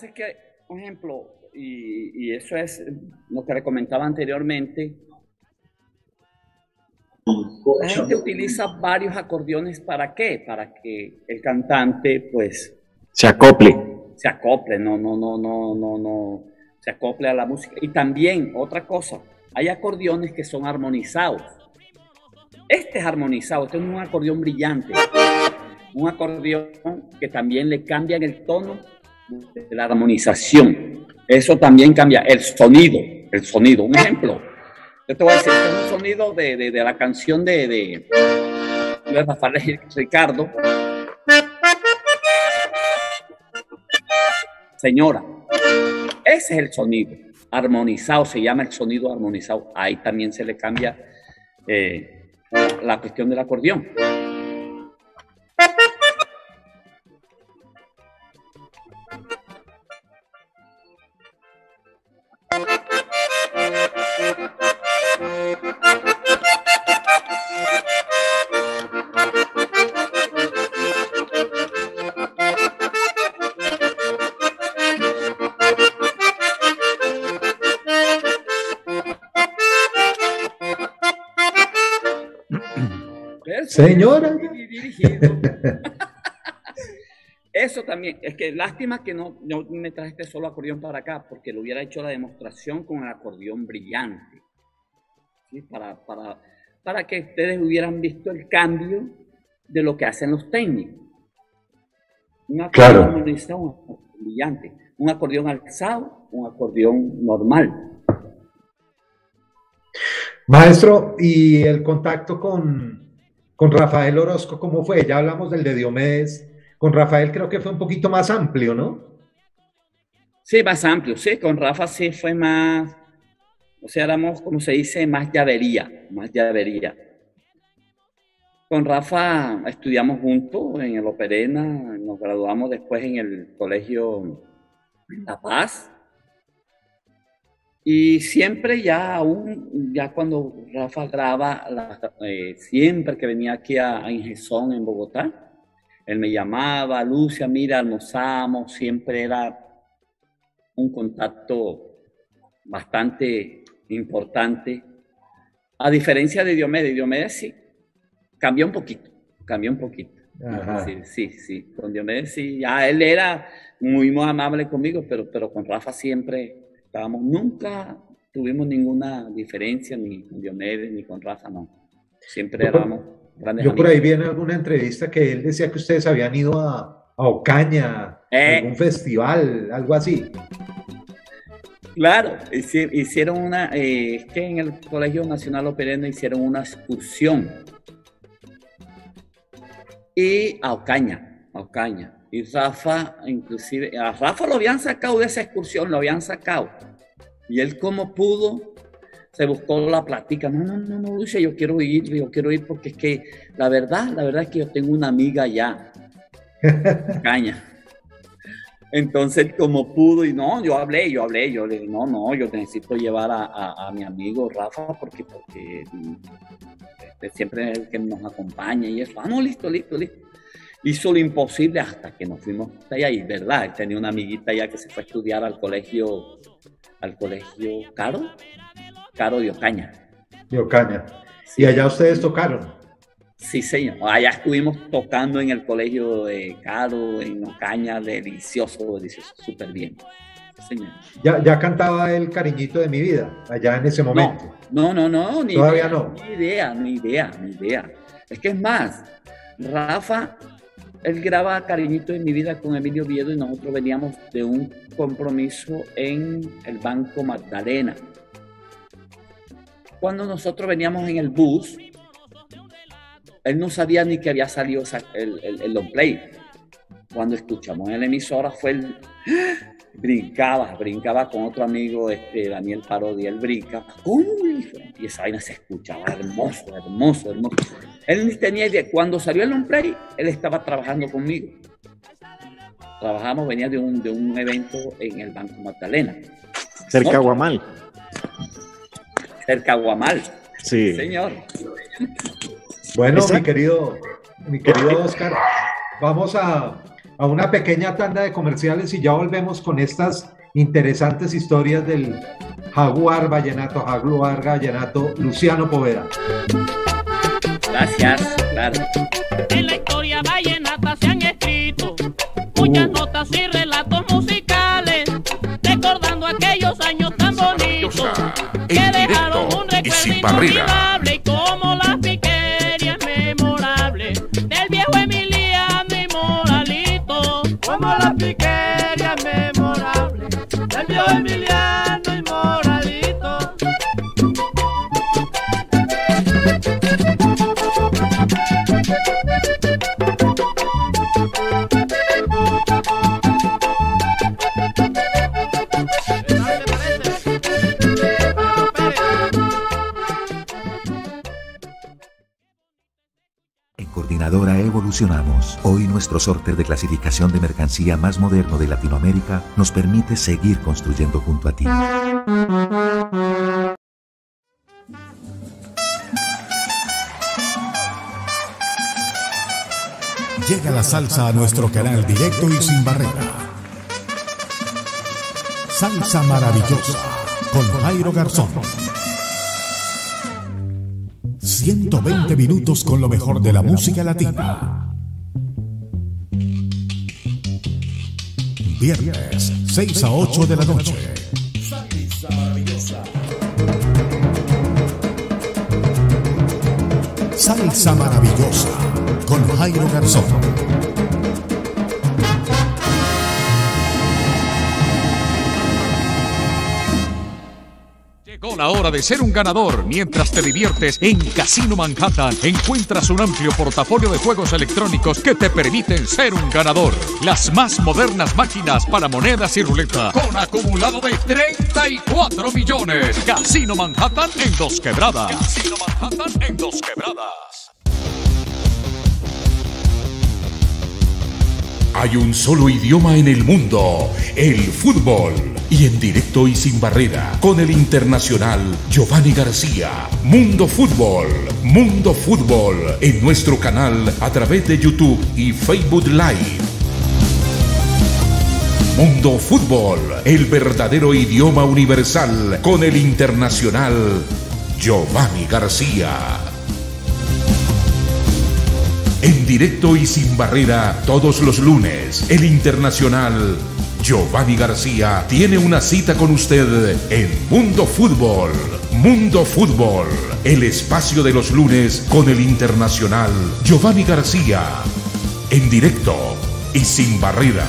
Es que, por ejemplo, y, y eso es lo que le comentaba anteriormente, la gente utiliza varios acordeones, ¿para qué? Para que el cantante, pues, se acople, se acople, no, no, no, no, no, no, se acople a la música. Y también, otra cosa, hay acordeones que son armonizados. Este es armonizado, este es un acordeón brillante, un acordeón que también le cambian el tono de la armonización. Eso también cambia el sonido, el sonido. Un ejemplo, yo te voy a decir que es un sonido de, de, de la canción de, de, de Rafael Ricardo. Señora, ese es el sonido armonizado, se llama el sonido armonizado. Ahí también se le cambia eh, la cuestión del acordeón. Señora. Eso también, es que lástima que no, no me trajiste solo acordeón para acá, porque le hubiera hecho la demostración con el acordeón brillante, ¿sí? Para, para, para que ustedes hubieran visto el cambio de lo que hacen los técnicos. Un acordeón claro. un acordeón brillante, un acordeón alzado, un acordeón normal. Maestro, y el contacto con Con Rafael Orozco, ¿cómo fue? Ya hablamos del de Diomedes. Con Rafael creo que fue un poquito más amplio, ¿no? Sí, más amplio, sí. Con Rafa sí fue más... O sea, éramos, como se dice, más llavería, más llavería. Con Rafa estudiamos juntos en el Loperena, nos graduamos después en el Colegio La Paz. Y siempre ya, aún, ya cuando Rafa graba, la, eh, siempre que venía aquí a, a Ingesón en Bogotá, él me llamaba, Lucia, mira, almorzamos, siempre era un contacto bastante... importante, a diferencia de Diomedes. Diomedes sí, cambió un poquito, cambió un poquito. Sí, sí, sí, con Diomedes sí, ya él era muy, muy amable conmigo, pero, pero con Rafa siempre estábamos, nunca tuvimos ninguna diferencia, ni con Diomedes, ni con Rafa, no. Siempre éramos grandes amigos. Yo por ahí vi en alguna entrevista que él decía que ustedes habían ido a, a Ocaña, eh. a algún festival, algo así. Claro, hicieron una, eh, es que en el Colegio Nacional Loperena hicieron una excursión y a Ocaña, a Ocaña, y Rafa, inclusive, a Rafa lo habían sacado de esa excursión, lo habían sacado, y él como pudo, se buscó la plática, no, no, no, no, Lucia, yo quiero ir, yo quiero ir porque es que, la verdad, la verdad es que yo tengo una amiga allá, Ocaña. Entonces, como pudo, y no, yo hablé, yo hablé, yo le dije, no, no, yo necesito llevar a, a, a mi amigo Rafa, porque, porque este, siempre es el que nos acompaña, y eso, ah, no, listo, listo, listo. Hizo lo imposible hasta que nos fuimos hasta allá, y verdad, él tenía una amiguita allá que se fue a estudiar al colegio, al colegio Caro, Caro de Ocaña. De Ocaña, sí. Y allá ustedes tocaron. Sí, señor. Allá estuvimos tocando en el colegio de Caro, en Ocaña, delicioso, delicioso, súper bien. Señor. Ya, ya cantaba el Cariñito de Mi Vida, allá en ese momento. No, no, no, no ni todavía idea, no. Ni idea, ni idea, ni idea. Es que es más, Rafa, él graba Cariñito de Mi Vida con Emilio Viedo y nosotros veníamos de un compromiso en el Banco Magdalena. Cuando nosotros veníamos en el bus, él no sabía ni que había salido el, el, el long play. Cuando escuchamos en la emisora fue el... Brincaba, brincaba con otro amigo, este, Daniel Parodi, él brinca. Y esa vaina se escuchaba hermoso, hermoso, hermoso. Él ni tenía idea. Cuando salió el long play, él estaba trabajando conmigo. Trabajamos, venía de un, de un evento en el Banco Magdalena. Cerca a Guamal. Cerca a Guamal. Sí. Señor. Bueno, Exacto. mi querido, mi querido Oscar, vamos a, a una pequeña tanda de comerciales y ya volvemos con estas interesantes historias del Jaguar Vallenato, Jaguar Vallenato, Luciano Poveda. Gracias, claro. En la historia vallenata se han escrito muchas notas y relatos musicales, recordando aquellos años tan bonitos que dejaron un recuerdo inolvidable y como las piquetas. Piquería memorable del viejo Emiliano y Moralito. Coordinadora evolucionamos. Hoy nuestro sorteo de clasificación de mercancía más moderno de Latinoamérica nos permite seguir construyendo junto a ti. Llega la salsa a nuestro canal Directo y Sin Barrera. Salsa maravillosa con Jairo Garzón. ciento veinte minutos con lo mejor de la música latina. Viernes, seis a ocho de la noche. Salsa maravillosa con Jairo Garzón. Llegó la hora de ser un ganador. Mientras te diviertes en Casino Manhattan, encuentras un amplio portafolio de juegos electrónicos que te permiten ser un ganador. Las más modernas máquinas para monedas y ruleta, con acumulado de treinta y cuatro millones. Casino Manhattan en Dos Quebradas. Casino Manhattan en Dos Quebradas. Hay un solo idioma en el mundo, el fútbol. Y en Directo y Sin Barrera, con el internacional Giovanni García. Mundo Fútbol, Mundo Fútbol, en nuestro canal a través de YouTube y Facebook Live. Mundo Fútbol, el verdadero idioma universal, con el internacional Giovanni García. En Directo y Sin Barrera, todos los lunes, el internacional Giovanni García tiene una cita con usted en Mundo Fútbol. Mundo Fútbol, el espacio de los lunes con el internacional Giovanni García. En Directo y Sin Barrera.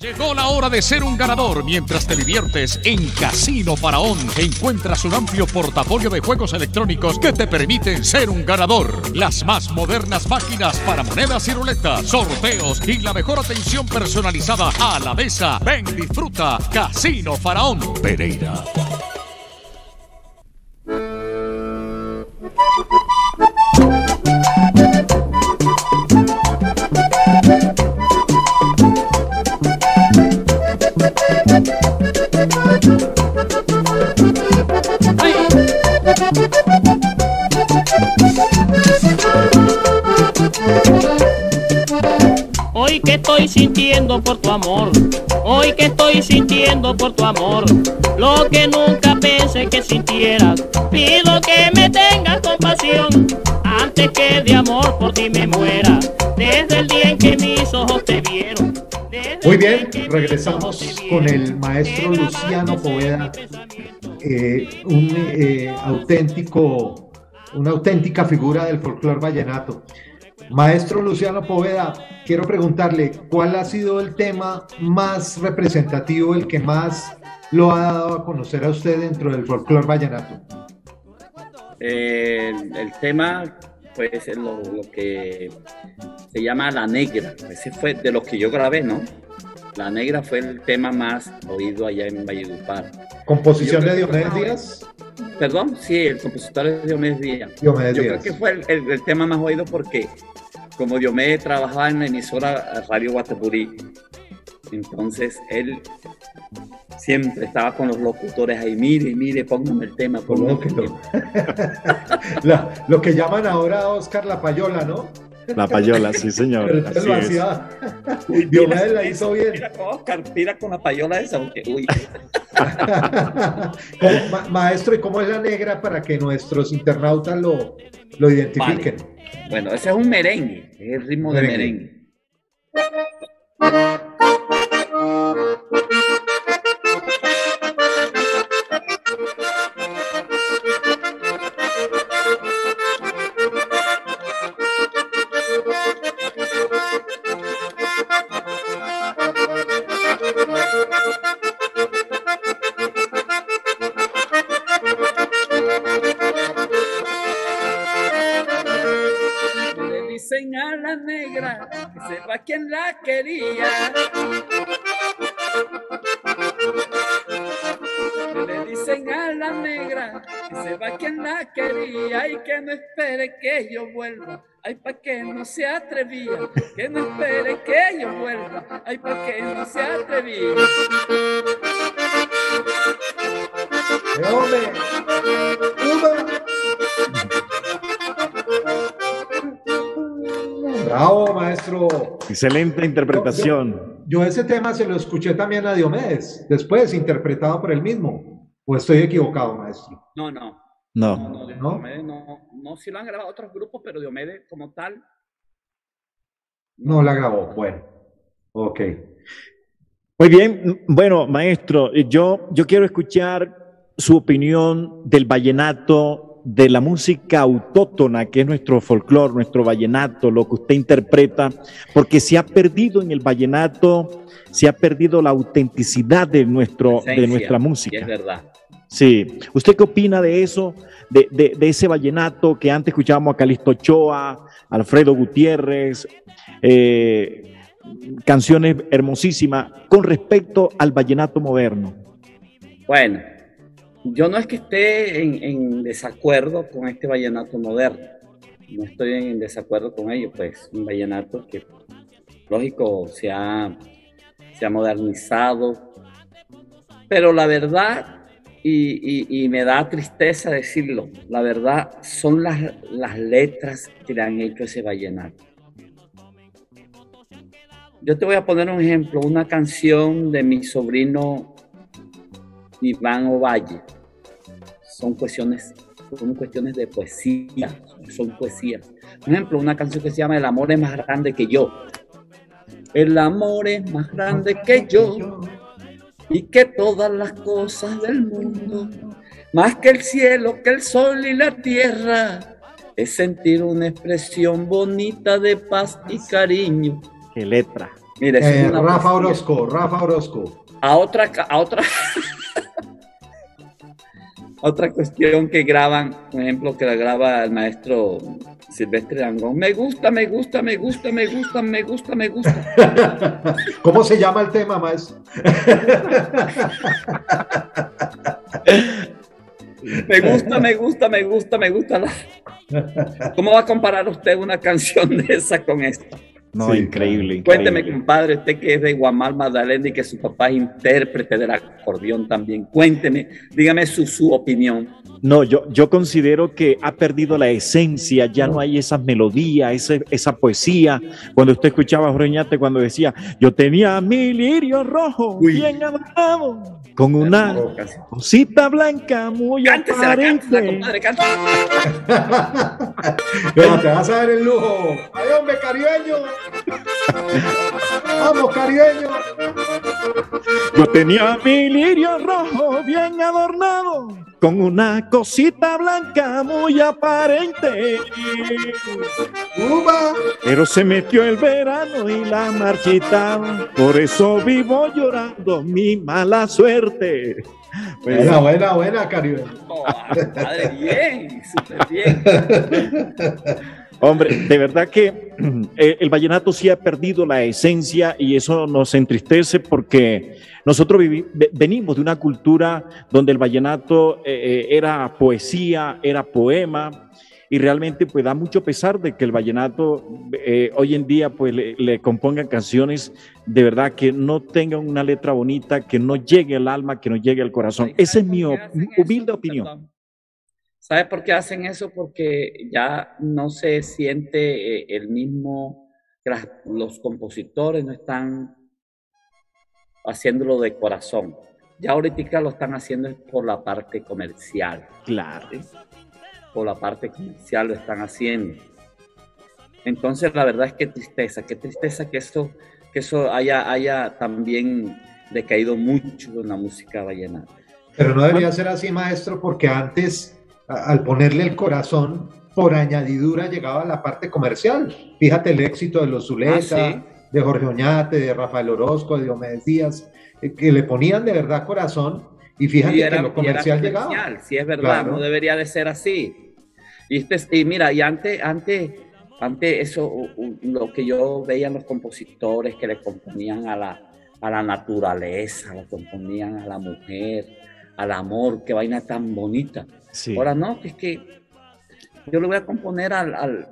Llegó la hora de ser un ganador. Mientras te diviertes en Casino Faraón, encuentras un amplio portafolio de juegos electrónicos que te permiten ser un ganador. Las más modernas máquinas para monedas y ruleta, sorteos y la mejor atención personalizada a la mesa. Ven, disfruta Casino Faraón. Pereira. Hoy que estoy sintiendo por tu amor, hoy que estoy sintiendo por tu amor, lo que nunca pensé que sintieras, pido que me tengas compasión, antes que de amor por ti me muera, desde el día en que mis ojos te vieron. Muy bien, regresamos con el maestro Luciano Poveda. Eh, un eh, auténtico, una auténtica figura del folclore vallenato. Maestro Luciano Poveda, quiero preguntarle, ¿cuál ha sido el tema más representativo, el que más lo ha dado a conocer a usted dentro del folclore vallenato? Eh, el, el tema, pues, es lo, lo que se llama La Negra. Ese fue de los que yo grabé, ¿no? La Negra fue el tema más oído allá en Valledupar. ¿Composición de Diomedes Díaz? Perdón, sí, el compositor es Diomedes Díaz. Diomedes Yo Díaz. Creo que fue el, el, el tema más oído porque como Diomedes trabajaba en la emisora Radio Guatapurí, entonces él siempre estaba con los locutores ahí, mire, mire, póngame el tema. Por lo, que lo... la, lo que llaman ahora Oscar La Payola, ¿no? La payola, sí, señor. Así lo hacía. Uy, Diomedes tira, la hizo bien. Tira con, Oscar, tira con la payola esa. Porque, uy. Ma maestro, ¿y cómo es La Negra para que nuestros internautas lo, lo identifiquen? Vale. Bueno, ese es un merengue, es el ritmo merengue. de merengue. A quien la quería, le dicen a la negra que se va quien la quería y que no espere que yo vuelva, ay pa' que no se atrevía, que no espere que yo vuelva, ay pa' que no se atrevía. Bravo, maestro. Excelente interpretación. Yo, yo, yo ese tema se lo escuché también a Diomedes, después interpretado por él mismo. ¿O estoy equivocado, maestro? No, no. No. No, no, Diomedes, no, no, no sí lo han grabado otros grupos, pero Diomedes como tal no la grabó. Bueno, ok. Muy bien. Bueno, maestro, yo, yo quiero escuchar su opinión del vallenato de la música autóctona, que es nuestro folclor, nuestro vallenato, lo que usted interpreta, porque se ha perdido en el vallenato, se ha perdido la autenticidad de, nuestro, de nuestra música. Es verdad. Sí. ¿Usted qué opina de eso, de, de, de ese vallenato que antes escuchábamos a Calixto Ochoa, Alfredo Gutiérrez, eh, canciones hermosísimas, con respecto al vallenato moderno? Bueno, yo no es que esté en, en desacuerdo con este vallenato moderno, no estoy en desacuerdo con ello, pues un vallenato que, lógico, se ha, se ha modernizado, pero la verdad... Y, y, y me da tristeza decirlo, la verdad son las, las letras que le han hecho ese vallenato. Yo te voy a poner un ejemplo, una canción de mi sobrino Iván Ovalle. Son cuestiones, son cuestiones de poesía, son poesías. Por ejemplo, una canción que se llama El amor es más grande que yo. El amor es más grande que yo, y que todas las cosas del mundo, más que el cielo, que el sol y la tierra, es sentir una expresión bonita de paz y cariño. ¡Qué letra! Mira, eh, es una Rafa Orozco, Rafa Orozco. A otra, a otra, otra cuestión que graban, por ejemplo, que la graba el maestro Silvestre Dangón. Me gusta, me gusta, me gusta, me gusta, me gusta, me gusta. ¿Cómo se llama el tema, maestro? Me gusta, me gusta, me gusta, me gusta. La... ¿Cómo va a comparar usted una canción de esa con esta? No, sí, increíble. Cuénteme, increíble. Compadre, usted que es de Guamal, Magdalena, y que su papá es intérprete del acordeón también. Cuénteme, dígame su, su opinión. No, yo, yo considero que ha perdido la esencia, ya no hay esas melodías, esa, esa poesía. Cuando usted escuchaba a Jorge Oñate, cuando decía, yo tenía mi lirio rojo, uy, bien adorado, con una cosita blanca muy cántesela, aparente. Cántesela, compadre, cántesela. Pero te vas a dar el lujo. ¡Ay, hombre, caribeño! Vamos, caribeño. Yo tenía mi lirio rojo bien adornado, con una cosita blanca muy aparente. Uba. Pero se metió el verano y la marchita, por eso vivo llorando mi mala suerte. Buena, buena, buena, caribeño. Oh, padre, bien, súper bien. Hombre, de verdad que eh, el vallenato sí ha perdido la esencia y eso nos entristece, porque nosotros venimos de una cultura donde el vallenato eh, era poesía, era poema, y realmente pues da mucho pesar de que el vallenato eh, hoy en día pues le, le compongan canciones de verdad que no tengan una letra bonita, que no llegue al alma, que no llegue al corazón. Esa es mi humilde opinión. ¿Sabes por qué hacen eso? Porque ya no se siente eh, el mismo, los compositores no están haciéndolo de corazón. Ya ahorita lo están haciendo por la parte comercial. Claro. ¿Sí? Por la parte comercial lo están haciendo. Entonces la verdad es que tristeza, qué tristeza que eso, que eso haya, haya también decaído mucho en la música vallenata. Pero no debería ser así, maestro, porque antes... al ponerle el corazón, por añadidura llegaba a la parte comercial. Fíjate el éxito de los Zuleta, ah, ¿sí? de Jorge Oñate, de Rafael Orozco, de Diomedes Díaz, que le ponían de verdad corazón y fíjate y era, que lo comercial llegaba. Comercial, sí, es verdad, claro. No debería de ser así. Y, este, y mira, y antes, antes, antes eso, lo que yo veía en los compositores que le componían a la, a la naturaleza, le componían a la mujer, al amor, qué vaina tan bonita. Sí. Ahora no, que es que yo le voy a componer al, al,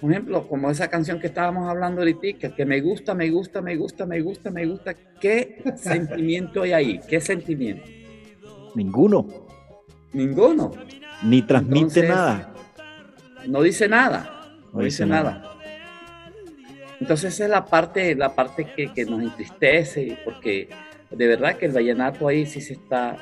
por ejemplo, como esa canción que estábamos hablando ahorita, que me gusta, me gusta, me gusta, me gusta, me gusta. ¿Qué sentimiento hay ahí? ¿Qué sentimiento? Ninguno. Ninguno. Ni transmite Entonces, nada. No dice nada. No, no dice nada. nada. Entonces esa es la parte, la parte que, que nos entristece, porque de verdad que el vallenato ahí sí se está...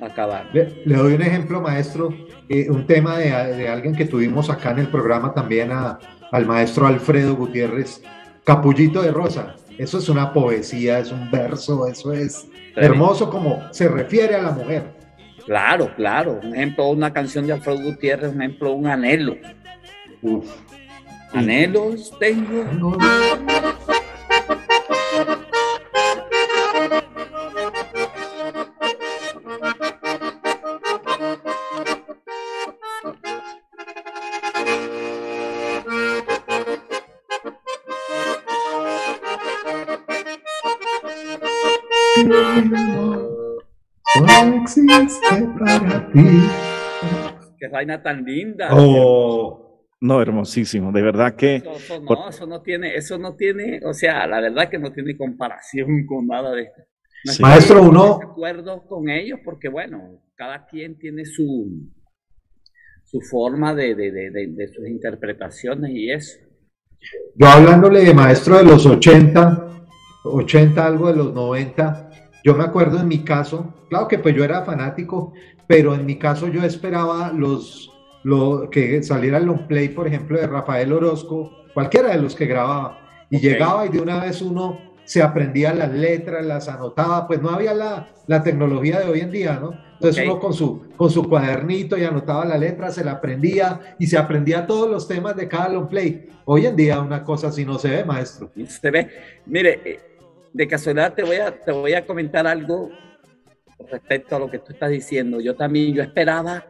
acabar. Le, le doy un ejemplo, maestro, eh, un tema de, de alguien que tuvimos acá en el programa también, a, al maestro Alfredo Gutiérrez, Capullito de Rosa. Eso es una poesía, es un verso, eso es hermoso como se refiere a la mujer. Claro, claro. Un ejemplo, una canción de Alfredo Gutiérrez, un ejemplo, un anhelo. Uf. Anhelos tengo. Qué vaina tan linda. Oh, no, hermosísimo, de verdad que eso, eso, no, eso no tiene, eso no tiene, o sea, la verdad que no tiene comparación con nada de esto. No sí. Maestro, uno de acuerdo con ellos porque bueno, cada quien tiene su su forma de, de, de, de, de sus interpretaciones y eso. Yo hablándole de maestro de los ochenta, ochenta, algo de los noventa, yo me acuerdo en mi caso, claro que pues yo era fanático, pero en mi caso yo esperaba los, los que saliera el long play, por ejemplo, de Rafael Orozco, cualquiera de los que grababa, y okay. llegaba y de una vez uno se aprendía las letras, las anotaba, pues no había la, la tecnología de hoy en día, ¿no? Entonces okay. uno con su, con su cuadernito y anotaba la letra, se la aprendía y se aprendía todos los temas de cada long play. Hoy en día una cosa así no se ve, maestro. Se ve, mire... De casualidad te voy a, te voy a comentar algo respecto a lo que tú estás diciendo. Yo también, yo esperaba,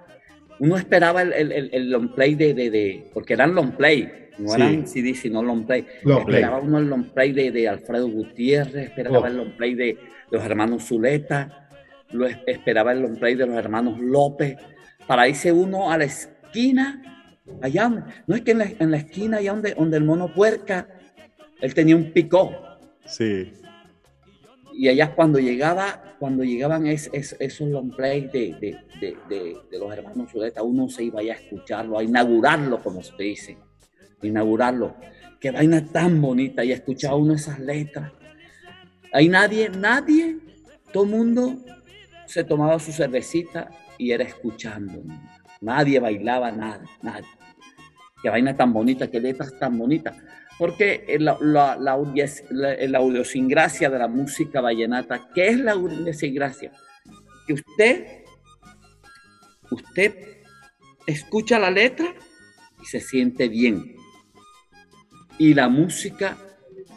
uno esperaba el, el, el long play de, de, de, porque eran long play, no sí. eran C D, sino long play. Long esperaba play. Uno el long play de, de Alfredo Gutiérrez, esperaba oh. el long play de los hermanos Zuleta, lo, esperaba el long play de los hermanos López, para irse uno a la esquina, allá, no es que en la, en la esquina allá donde, donde el mono Puerca, él tenía un picó. Sí. Y allá cuando llegaba, cuando llegaban es, es, esos long plays de, de, de, de, de los hermanos Zuleta, uno se iba allá a escucharlo, a inaugurarlo, como se dice, inaugurarlo. Qué vaina tan bonita, y escuchaba uno esas letras. Ahí nadie, nadie, todo el mundo se tomaba su cervecita y era escuchando. Nadie bailaba, nada, nada. Qué vaina tan bonita, qué letras tan bonitas. Porque la, la, la, la, la audiosingrasia de la música vallenata, ¿qué es la audiosingrasia? Que usted, usted escucha la letra y se siente bien. Y la música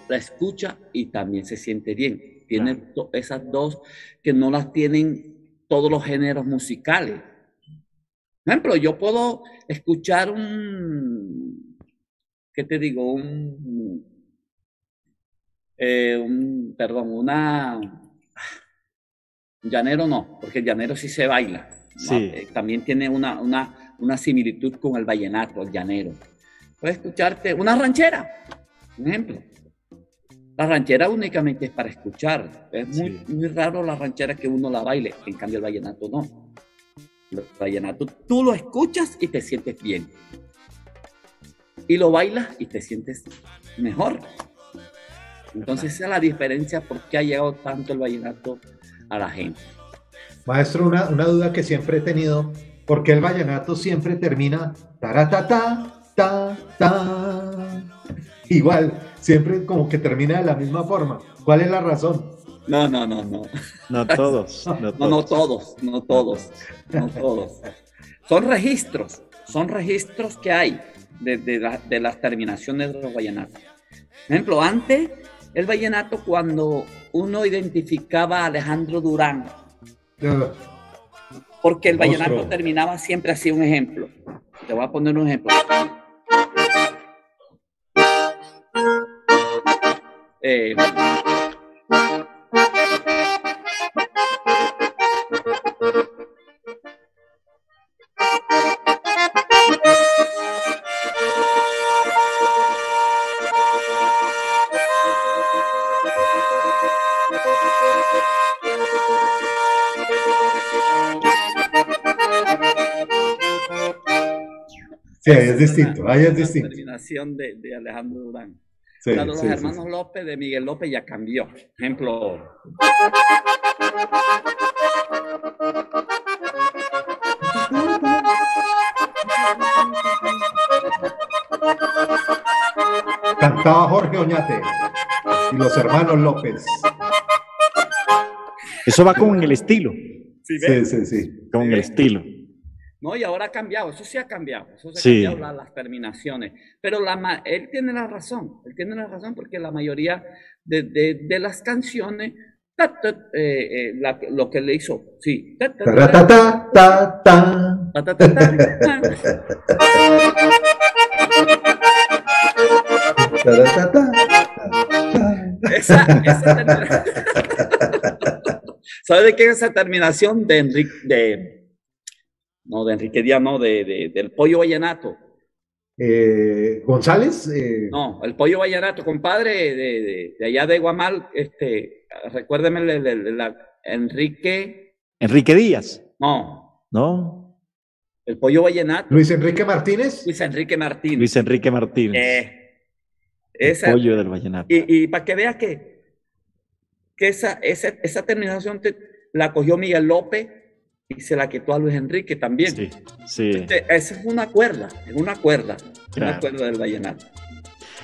la escucha y también se siente bien. Tienen to, esas dos que no las tienen todos los géneros musicales. Por ejemplo, yo puedo escuchar un... ¿Qué te digo? Un, eh, un, perdón, una, llanero no, porque el llanero sí se baila. Sí. ¿no? Eh, también tiene una, una, una similitud con el vallenato, el llanero. Puedes escucharte una ranchera, por ejemplo. La ranchera únicamente es para escuchar. Es muy, sí. muy raro la ranchera que uno la baile, en cambio el vallenato no. El vallenato tú lo escuchas y te sientes bien. Y lo bailas y te sientes mejor. Entonces esa es la diferencia porque ha llegado tanto el vallenato a la gente. Maestro, una, una duda que siempre he tenido, ¿por qué el vallenato siempre termina taratata, ta, ta? Igual, siempre como que termina de la misma forma. ¿Cuál es la razón? No, no, no, no. No todos. No, no, no todos, no todos, no todos. Son registros, son registros que hay. De, de, la, de las terminaciones de los vallenatos. Por ejemplo, antes el vallenato cuando uno identificaba a Alejandro Durán, porque el Monstruo. vallenato terminaba siempre así, un ejemplo. Te voy a poner un ejemplo. Eh, Sí, ahí es distinto, ahí es distinto. La terminación de, de Alejandro Durán. Sí, claro, los sí, hermanos sí. López, de Miguel López ya cambió. Por ejemplo... Cantaba Jorge Oñate y los hermanos López. Eso va con el estilo. Sí, sí, sí, sí. con el estilo. No, y ahora ha cambiado, eso sí ha cambiado, eso se sí ha cambiado la, las terminaciones. Pero la, él tiene la razón, él tiene la razón porque la mayoría de, de, de las canciones, ta, ta, eh, eh, la, lo que le hizo, sí. Ta, ta, ta, ta, ta, ta, ta. Ta, ta, ta, ta, ta. Ta, ta, ta, ta. Esa, esa terminación. ¿Sabe de qué es esa terminación? De Enrique, de... No, de Enrique Díaz, no, de, de, del Pollo Vallenato. Eh, ¿González? Eh... No, el Pollo Vallenato, compadre de, de, de allá de Guamal, este, recuérdeme, el, el, el, el, Enrique... ¿Enrique Díaz? No. ¿No? El Pollo Vallenato. ¿Luis Enrique Martínez? Luis Enrique Martínez. Luis Enrique Martínez. Eh, esa, el Pollo del Vallenato. Y, y para que veas que, que esa, esa, esa terminación te, la cogió Miguel López, y se la quitó a Luis Enrique también. Sí, sí. Entonces, esa es una cuerda, es una cuerda, claro, una cuerda del vallenato.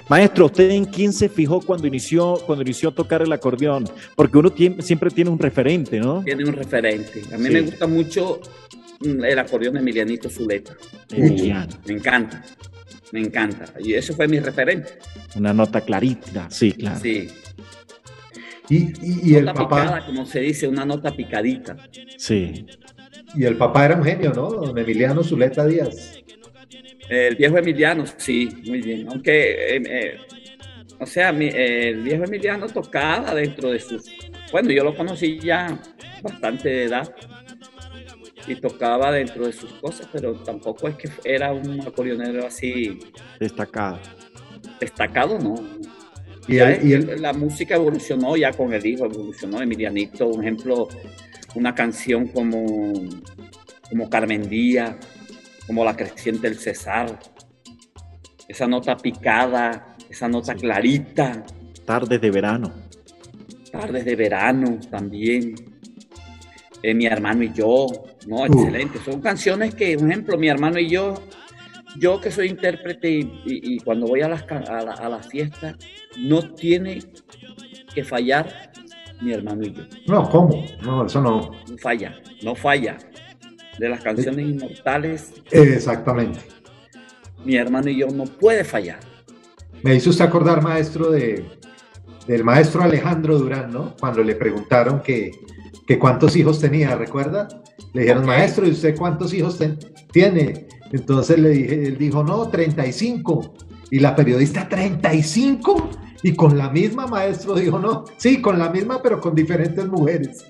Maestro, ¿usted en quién se fijó cuando inició, cuando inició a tocar el acordeón? Porque uno tiene, siempre tiene un referente, ¿no? Tiene un referente. A mí sí me gusta mucho el acordeón de Emilianito Zuleta. Emiliano. Me encanta, me encanta. Y eso fue mi referente. Una nota clarita, sí, claro. Sí. Y, y, y el papá... picada, como se dice, una nota picadita. Sí. Y el papá era un genio, ¿no? Don Emiliano Zuleta Díaz. El viejo Emiliano, sí, muy bien. Aunque, eh, eh, o sea, mi, eh, el viejo Emiliano tocaba dentro de sus... Bueno, yo lo conocí ya bastante de edad y tocaba dentro de sus cosas, pero tampoco es que era un acordeonero así... Destacado. Destacado, no. Y, el, y el... la música evolucionó ya con el hijo, evolucionó Emilianito, por ejemplo, una canción como, como Carmen Díaz, como La Creciente del César, esa nota picada, esa nota sí clarita. Tardes de verano. Tardes de verano también. Eh, Mi hermano y yo, no, uh. excelente. Son canciones que, por ejemplo, Mi hermano y yo, yo que soy intérprete y, y, y cuando voy a las a la, a la fiestas, no tiene que fallar Mi hermano y yo. No, ¿cómo? No, eso no. No falla, no falla. De las canciones eh, inmortales. Exactamente. Mi hermano y yo no puede fallar. Me hizo usted acordar, maestro, de, del maestro Alejandro Durán, ¿no? Cuando le preguntaron que, que cuántos hijos tenía, ¿recuerda? Le dijeron, okay, maestro, ¿y usted cuántos hijos ten, tiene? Entonces le dije, él dijo, no, treinta y cinco. Y la periodista, ¿treinta y cinco? Y con la misma, maestro, dijo, no, sí, con la misma, pero con diferentes mujeres.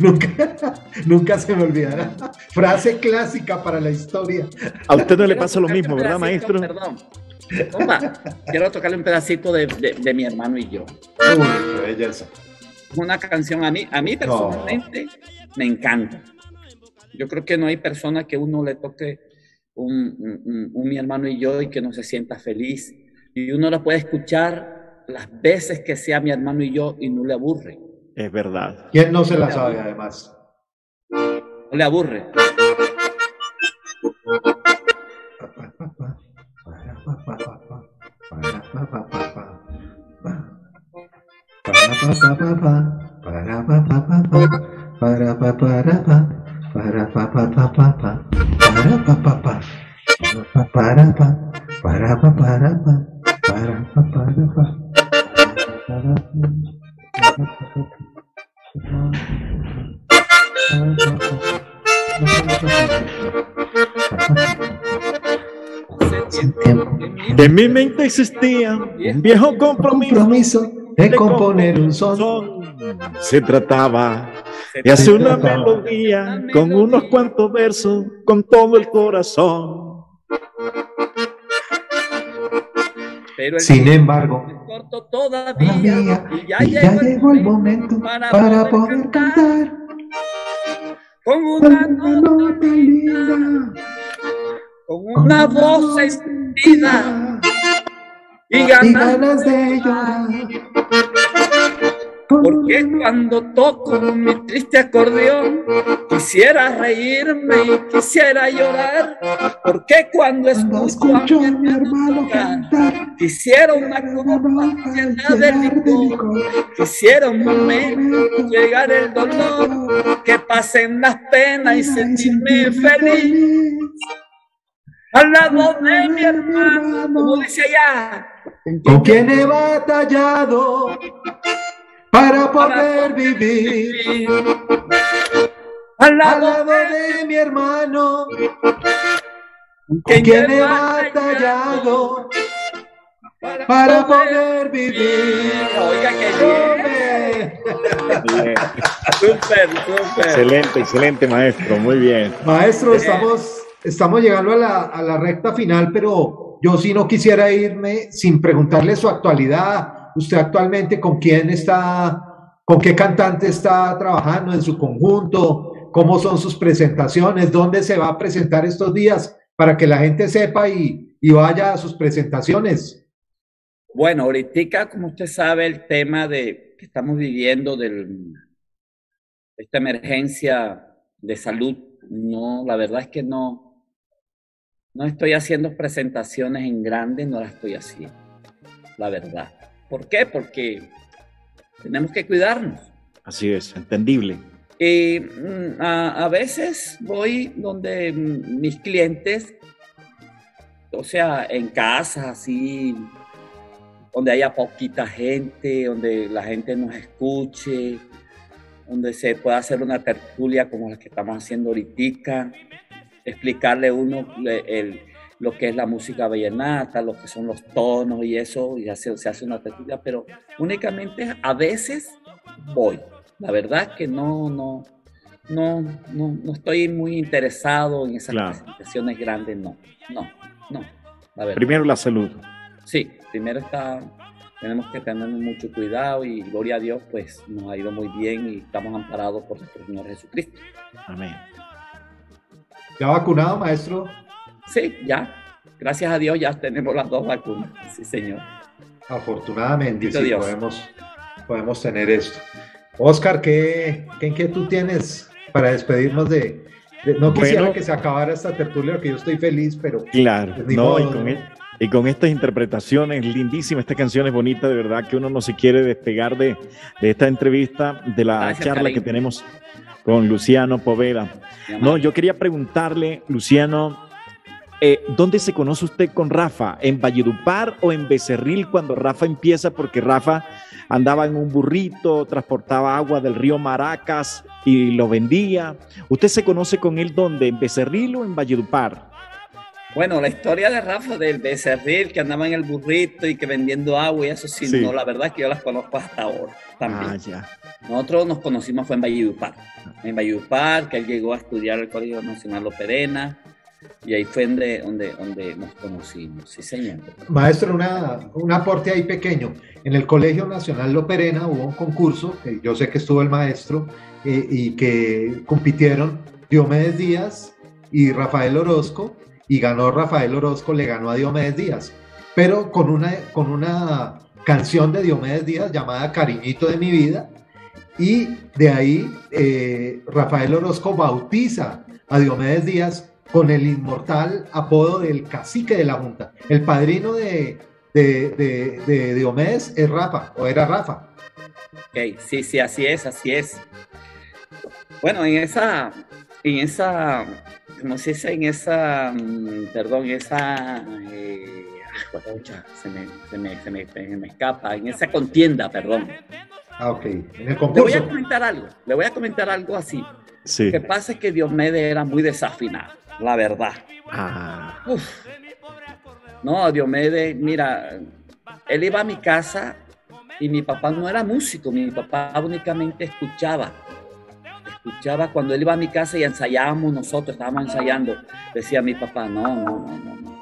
nunca, nunca se me olvidará. Frase clásica para la historia. A usted no le pasa lo mismo, ¿verdad, maestro? Perdón. Toma, quiero tocarle un pedacito de, de, de Mi hermano y yo. Uy, qué belleza. Una canción a mí, a mí personalmente no. me encanta. Yo creo que no hay persona que uno le toque un, un, un, un Mi hermano y yo y que no se sienta feliz. Y uno la puede escuchar las veces que sea Mi hermano y yo y no le aburre. Es verdad. ¿Quién no se la sabe además? No le aburre. De mi mente existía un viejo compromiso de componer un son. Se trataba de hacer una melodía con unos cuantos versos, con todo el corazón. Pero sin embargo, corto todavía, todavía, y ya, y ya llegó, el llegó el momento para, para poder cantar con una, una nota linda, con una voz sentida y ganas, y ganas de llorar, Porque cuando toco mi triste acordeón quisiera reírme y quisiera llorar. Porque cuando escucho a mi hermano cantar quisiera una copa llena de licor. Quisiera un momento llegar el dolor, que pasen las penas y sentirme feliz al lado de mi hermano, como dice allá. ¿Con quién he batallado para poder vivir? Al lado de mi hermano, ¿con quién he batallado para poder vivir? Oiga, que bien. Súper, súper. Excelente, excelente, maestro. Muy bien. Maestro, estamos... Estamos llegando a la, a la recta final, pero yo sí no quisiera irme sin preguntarle su actualidad. Usted actualmente, ¿con quién está, con qué cantante está trabajando en su conjunto? ¿Cómo son sus presentaciones? ¿Dónde se va a presentar estos días? Para que la gente sepa y, y vaya a sus presentaciones. Bueno, ahorita, como usted sabe, el tema de, que estamos viviendo de esta emergencia de salud, no, la verdad es que no. No estoy haciendo presentaciones en grande, no las estoy haciendo, la verdad. ¿Por qué? Porque tenemos que cuidarnos. Así es, entendible. Y a, a veces voy donde mis clientes, o sea, en casas así, donde haya poquita gente, donde la gente nos escuche, donde se pueda hacer una tertulia como la que estamos haciendo ahorita, explicarle uno el, el, lo que es la música vallenata, lo que son los tonos y eso, y hace, se hace una tertulia, pero únicamente a veces voy. La verdad que no, no, no, no, no estoy muy interesado en esas claro. presentaciones grandes, no, no, no. La verdad. Primero la salud. Sí, primero está... Tenemos que tener mucho cuidado y gloria a Dios, pues nos ha ido muy bien y estamos amparados por nuestro Señor Jesucristo. Amén. ¿Ya vacunado, maestro? Sí, ya. Gracias a Dios ya tenemos las dos vacunas. Sí, señor. Afortunadamente, sí, podemos, podemos tener esto. Oscar, ¿qué, qué inquietud tienes para despedirnos de, de no quisiera bueno, que se acabara esta tertulia, porque yo estoy feliz, pero... Claro, pues, no, modo, y con él. Y con estas interpretaciones lindísimas, estas canciones bonitas, de verdad que uno no se quiere despegar de, de esta entrevista, de la Gracias, charla Karim. que tenemos con Luciano Poveda. No, yo quería preguntarle, Luciano, eh, ¿dónde se conoce usted con Rafa? ¿En Valledupar o en Becerril cuando Rafa empieza? Porque Rafa andaba en un burrito, transportaba agua del río Maracas y lo vendía. ¿Usted se conoce con él dónde? ¿En Becerril o en Valledupar? Bueno, la historia de Rafa, del Becerril, que andaba en el burrito y que vendiendo agua y eso sí, sí. no, la verdad es que yo las conozco hasta ahora también. Ah, ya. Nosotros nos conocimos fue en Valledupar, en Valledupar, que él llegó a estudiar al Colegio Nacional Loperena y ahí fue donde, donde, donde nos conocimos, sí señor. Maestro, una, un aporte ahí pequeño. En el Colegio Nacional Loperena hubo un concurso, que yo sé que estuvo el maestro, eh, y que compitieron Diomedes Díaz y Rafael Orozco, y ganó Rafael Orozco, le ganó a Diomedes Díaz, pero con una, con una canción de Diomedes Díaz llamada Cariñito de mi vida, y de ahí eh, Rafael Orozco bautiza a Diomedes Díaz con el inmortal apodo del cacique de la Junta. El padrino de, de, de, de Diomedes es Rafa, o era Rafa. Okay, sí, sí, así es, así es. Bueno, en esa... En esa, no sé si en esa, perdón, esa, eh, se, me, se, me, se, me, se me escapa, en esa contienda, perdón. Ah, ok, en el concurso. Le voy a comentar algo, le voy a comentar algo así. Sí. Lo que pasa es que Diomedes era muy desafinado, la verdad. Ah. Uf. No, Diomedes, mira, él iba a mi casa y mi papá no era músico, mi papá únicamente escuchaba. Escuchaba cuando él iba a mi casa y ensayábamos nosotros, estábamos ensayando. Decía mi papá, no, no, no, no, no.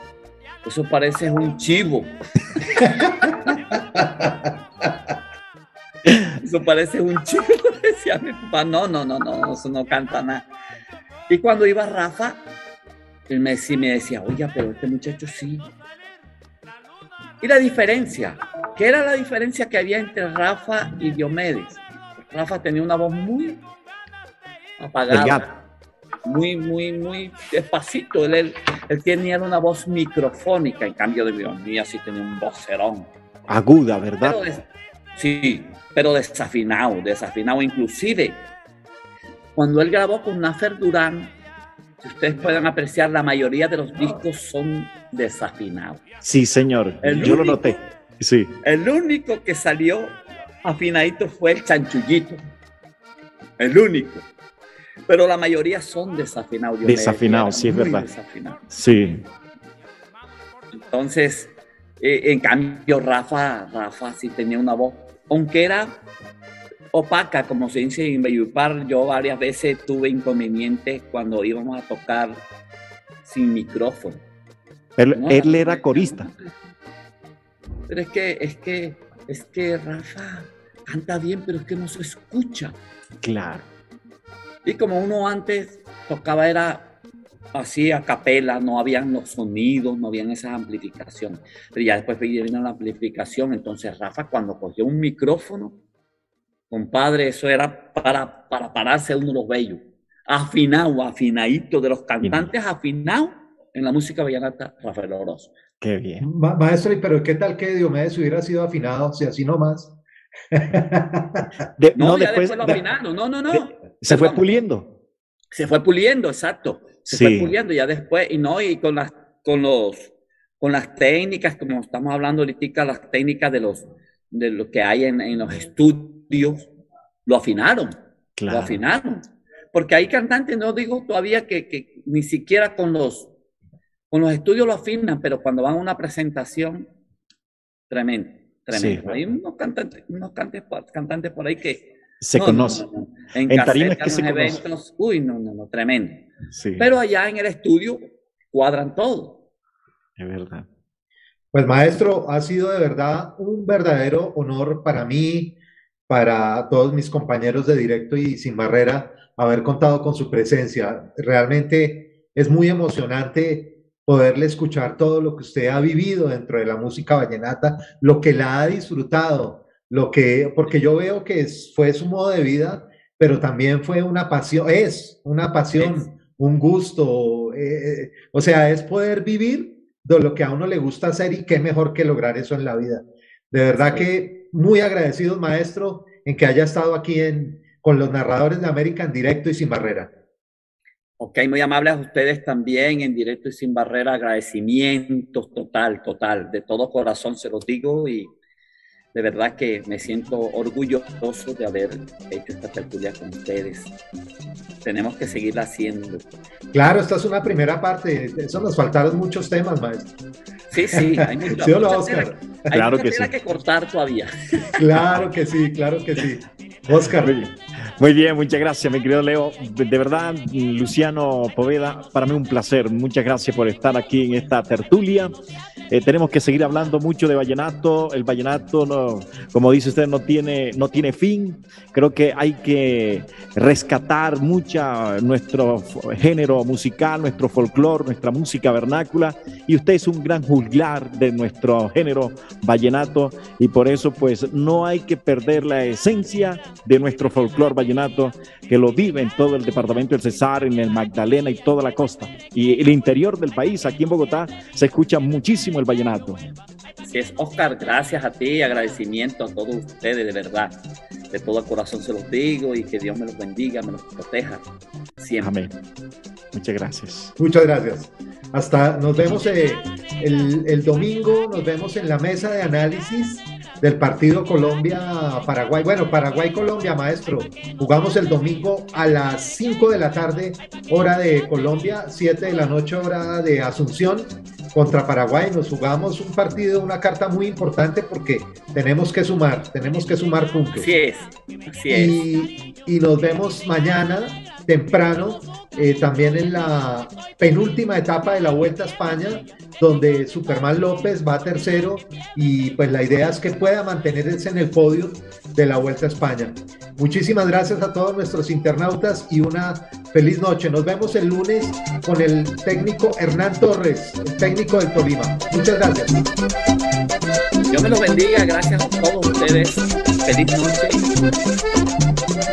Eso parece un chivo. Eso parece un chivo, decía mi papá, no, no, no, no, eso no canta nada. Y cuando iba Rafa, él me decía, me decía, oye, pero este muchacho sí. Y la diferencia, ¿Qué era la diferencia que había entre Rafa y Diomedes? Rafa tenía una voz muy apagada, muy, muy, muy despacito. Él, él, él tenía una voz microfónica, en cambio de Diomedes sí tenía un vocerón. Aguda, ¿verdad? Pero des, sí, pero desafinado, desafinado. Inclusive, cuando él grabó con Nafer Durán, si ustedes pueden apreciar, la mayoría de los discos son desafinados. Sí, señor, el yo único, lo noté. Sí. El único que salió afinadito fue el Chanchullito, el único. Pero la mayoría son desafinados. Desafinados, sí, es verdad. Desafinado. Sí. Entonces, eh, en cambio, Rafa, Rafa sí tenía una voz, aunque era opaca, como se dice en Valledupar. Yo varias veces tuve inconvenientes cuando íbamos a tocar sin micrófono. Él, no, él era corista. Pero es que, es que, es que Rafa canta bien, pero es que no se escucha. Claro. Y como uno antes tocaba era así a capela, no habían los sonidos, no habían esas amplificaciones. Pero ya después vino la amplificación, entonces Rafa cuando cogió un micrófono, compadre, eso era para, para pararse uno de los bellos. Afinado, afinadito, de los cantantes afinados en la música vallenata, Rafael Orozco. Qué bien. Ma maestro, pero ¿qué tal que Diomedes hubiera sido afinado? O sea, así nomás. De, no, no, ya después, después lo afinando. No, no, no. Se Perdón. fue puliendo. Se fue puliendo, exacto. Se sí. fue puliendo ya después, y no, y con las, con los, con las técnicas, como estamos hablando ahorita, las técnicas de los, de lo que hay en, en los estudios, lo afinaron. Claro. Lo afinaron. Porque hay cantantes, no digo todavía que, que ni siquiera con los Con los estudios lo afinan, pero cuando van a una presentación, tremendo, tremendo. Sí. Hay unos cantantes, unos cantantes por ahí que se no, conocen. No, no, no. En, en tarimas que se eventos, conocen. Uy, no, no, no, tremendo. Sí. Pero allá en el estudio cuadran todo. Es verdad. Pues maestro, ha sido de verdad un verdadero honor para mí, para todos mis compañeros de Directo y Sin Barrera, haber contado con su presencia. Realmente es muy emocionante poderle escuchar todo lo que usted ha vivido dentro de la música vallenata, lo que la ha disfrutado, lo que, porque yo veo que es, fue su modo de vida, pero también fue una pasión, es una pasión, es. un gusto, eh, o sea, es poder vivir de lo que a uno le gusta hacer, y qué mejor que lograr eso en la vida. De verdad que muy agradecidos, maestro, en que haya estado aquí en, con los narradores de América en Directo y Sin Barrera. Ok, muy amables a ustedes también en Directo y Sin Barrera, agradecimientos total, total, de todo corazón se los digo, y de verdad que me siento orgulloso de haber hecho esta tertulia con ustedes. Tenemos que seguirla haciendo. Claro, esta es una primera parte, eso nos faltaron muchos temas, maestro. Sí, sí, hay mucha, sí, mucha tela, hay claro mucha que, tela sí. que cortar todavía. Claro que sí, claro que sí. Oscar. Muy bien, muchas gracias, mi querido Leo. De verdad, Luciano Poveda, para mí un placer. Muchas gracias por estar aquí en esta tertulia. Eh, tenemos que seguir hablando mucho de vallenato. El vallenato, no, como dice usted, no tiene, no tiene fin. Creo que hay que rescatar mucha nuestro género musical, nuestro folclore, nuestra música vernácula. Y usted es un gran juglar de nuestro género vallenato. Y por eso, pues, no hay que perder la esencia de nuestro folclore vallenato, que lo vive en todo el departamento del Cesar, en el Magdalena y toda la costa. Y el interior del país, aquí en Bogotá, se escucha muchísimo el vallenato. Así es, Oscar, gracias a ti, agradecimiento a todos ustedes, de verdad. De todo corazón se los digo, y que Dios me los bendiga, me los proteja siempre. Amén. Muchas gracias. Muchas gracias. Hasta nos vemos eh, el, el domingo, nos vemos en la mesa de análisis del partido Colombia-Paraguay. Bueno, Paraguay-Colombia, maestro. Jugamos el domingo a las cinco de la tarde, hora de Colombia, siete de la noche, hora de Asunción, contra Paraguay. Nos jugamos un partido, una carta muy importante, porque tenemos que sumar, tenemos que sumar puntos. Así es, así es. Y, y nos vemos mañana temprano, eh, también en la penúltima etapa de la Vuelta a España, donde Superman López va tercero, y pues la idea es que pueda mantenerse en el podio de la Vuelta a España. Muchísimas gracias a todos nuestros internautas y una feliz noche. Nos vemos el lunes con el técnico Hernán Torres, el técnico del Tolima. Muchas gracias. Dios me los bendiga, gracias a todos ustedes. Feliz noche.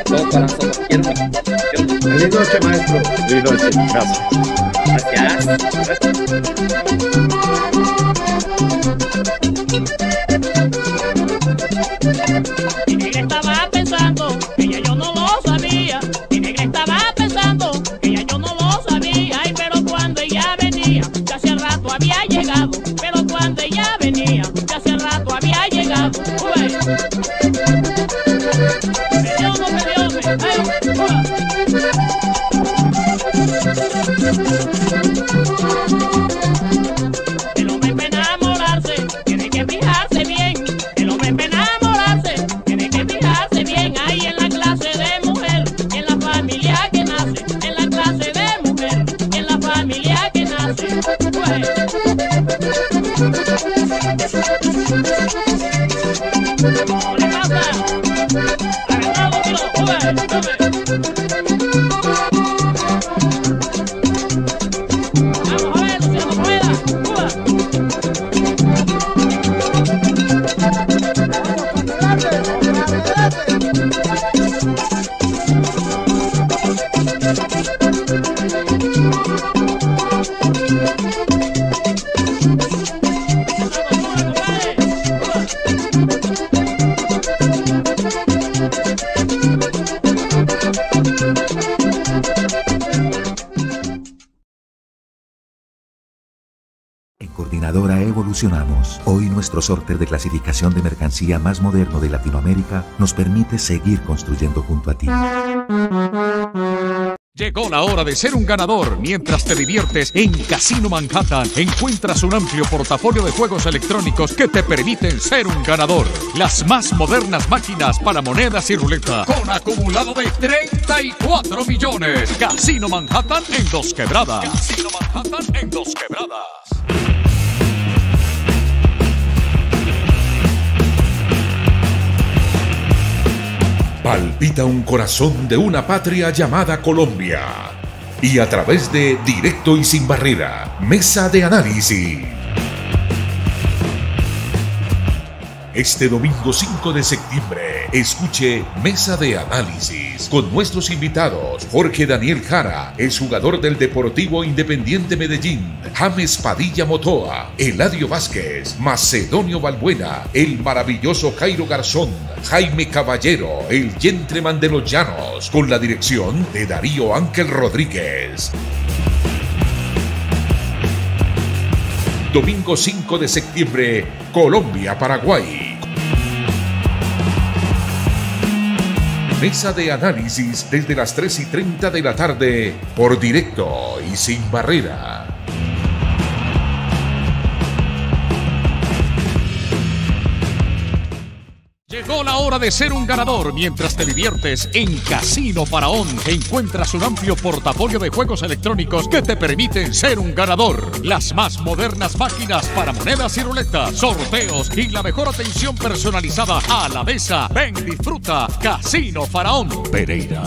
Todo corazón, los quiero. Feliz noche, maestro. Feliz noche, gracias. Gracias. Mi negra estaba pensando que ya yo no lo sabía. Mi negra estaba pensando que ya yo no lo sabía. Ay, pero cuando ella venía, casi al rato había llegado. Pero cuando ella venía, casi al rato había llegado. Uy. El hombre para enamorarse tiene que fijarse bien. El hombre para enamorarse tiene que fijarse bien. Ahí en la clase de mujer, en la familia que nace. En la clase de mujer, en la familia que nace. Pues. ¿Cómo le pasa? Agarrado, tiro, joven. Hoy nuestro sorteo de clasificación de mercancía más moderno de Latinoamérica nos permite seguir construyendo junto a ti. Llegó la hora de ser un ganador. Mientras te diviertes en Casino Manhattan, encuentras un amplio portafolio de juegos electrónicos que te permiten ser un ganador. Las más modernas máquinas para monedas y ruleta, con acumulado de treinta y cuatro millones. Casino Manhattan en Dos Quebradas. Casino Manhattan en Dos Quebradas. Palpita un corazón de una patria llamada Colombia. Y a través de Directo y Sin Barrera, mesa de análisis. Este domingo cinco de septiembre, escuche Mesa de Análisis con nuestros invitados. Jorge Daniel Jara, exjugador del Deportivo Independiente Medellín. James Padilla Motoa, Eladio Vázquez, Macedonio Valbuena, el maravilloso Jairo Garzón, Jaime Caballero, el gentleman de los llanos, con la dirección de Darío Ángel Rodríguez. Domingo cinco de septiembre, Colombia-Paraguay. Mesa de análisis desde las tres y treinta de la tarde por Directo y Sin Barrera. Llegó la hora de ser un ganador. Mientras te diviertes en Casino Faraón, encuentras un amplio portafolio de juegos electrónicos que te permiten ser un ganador. Las más modernas máquinas para monedas y ruleta, sorteos y la mejor atención personalizada a la mesa. Ven, disfruta Casino Faraón. Pereira.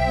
Ah!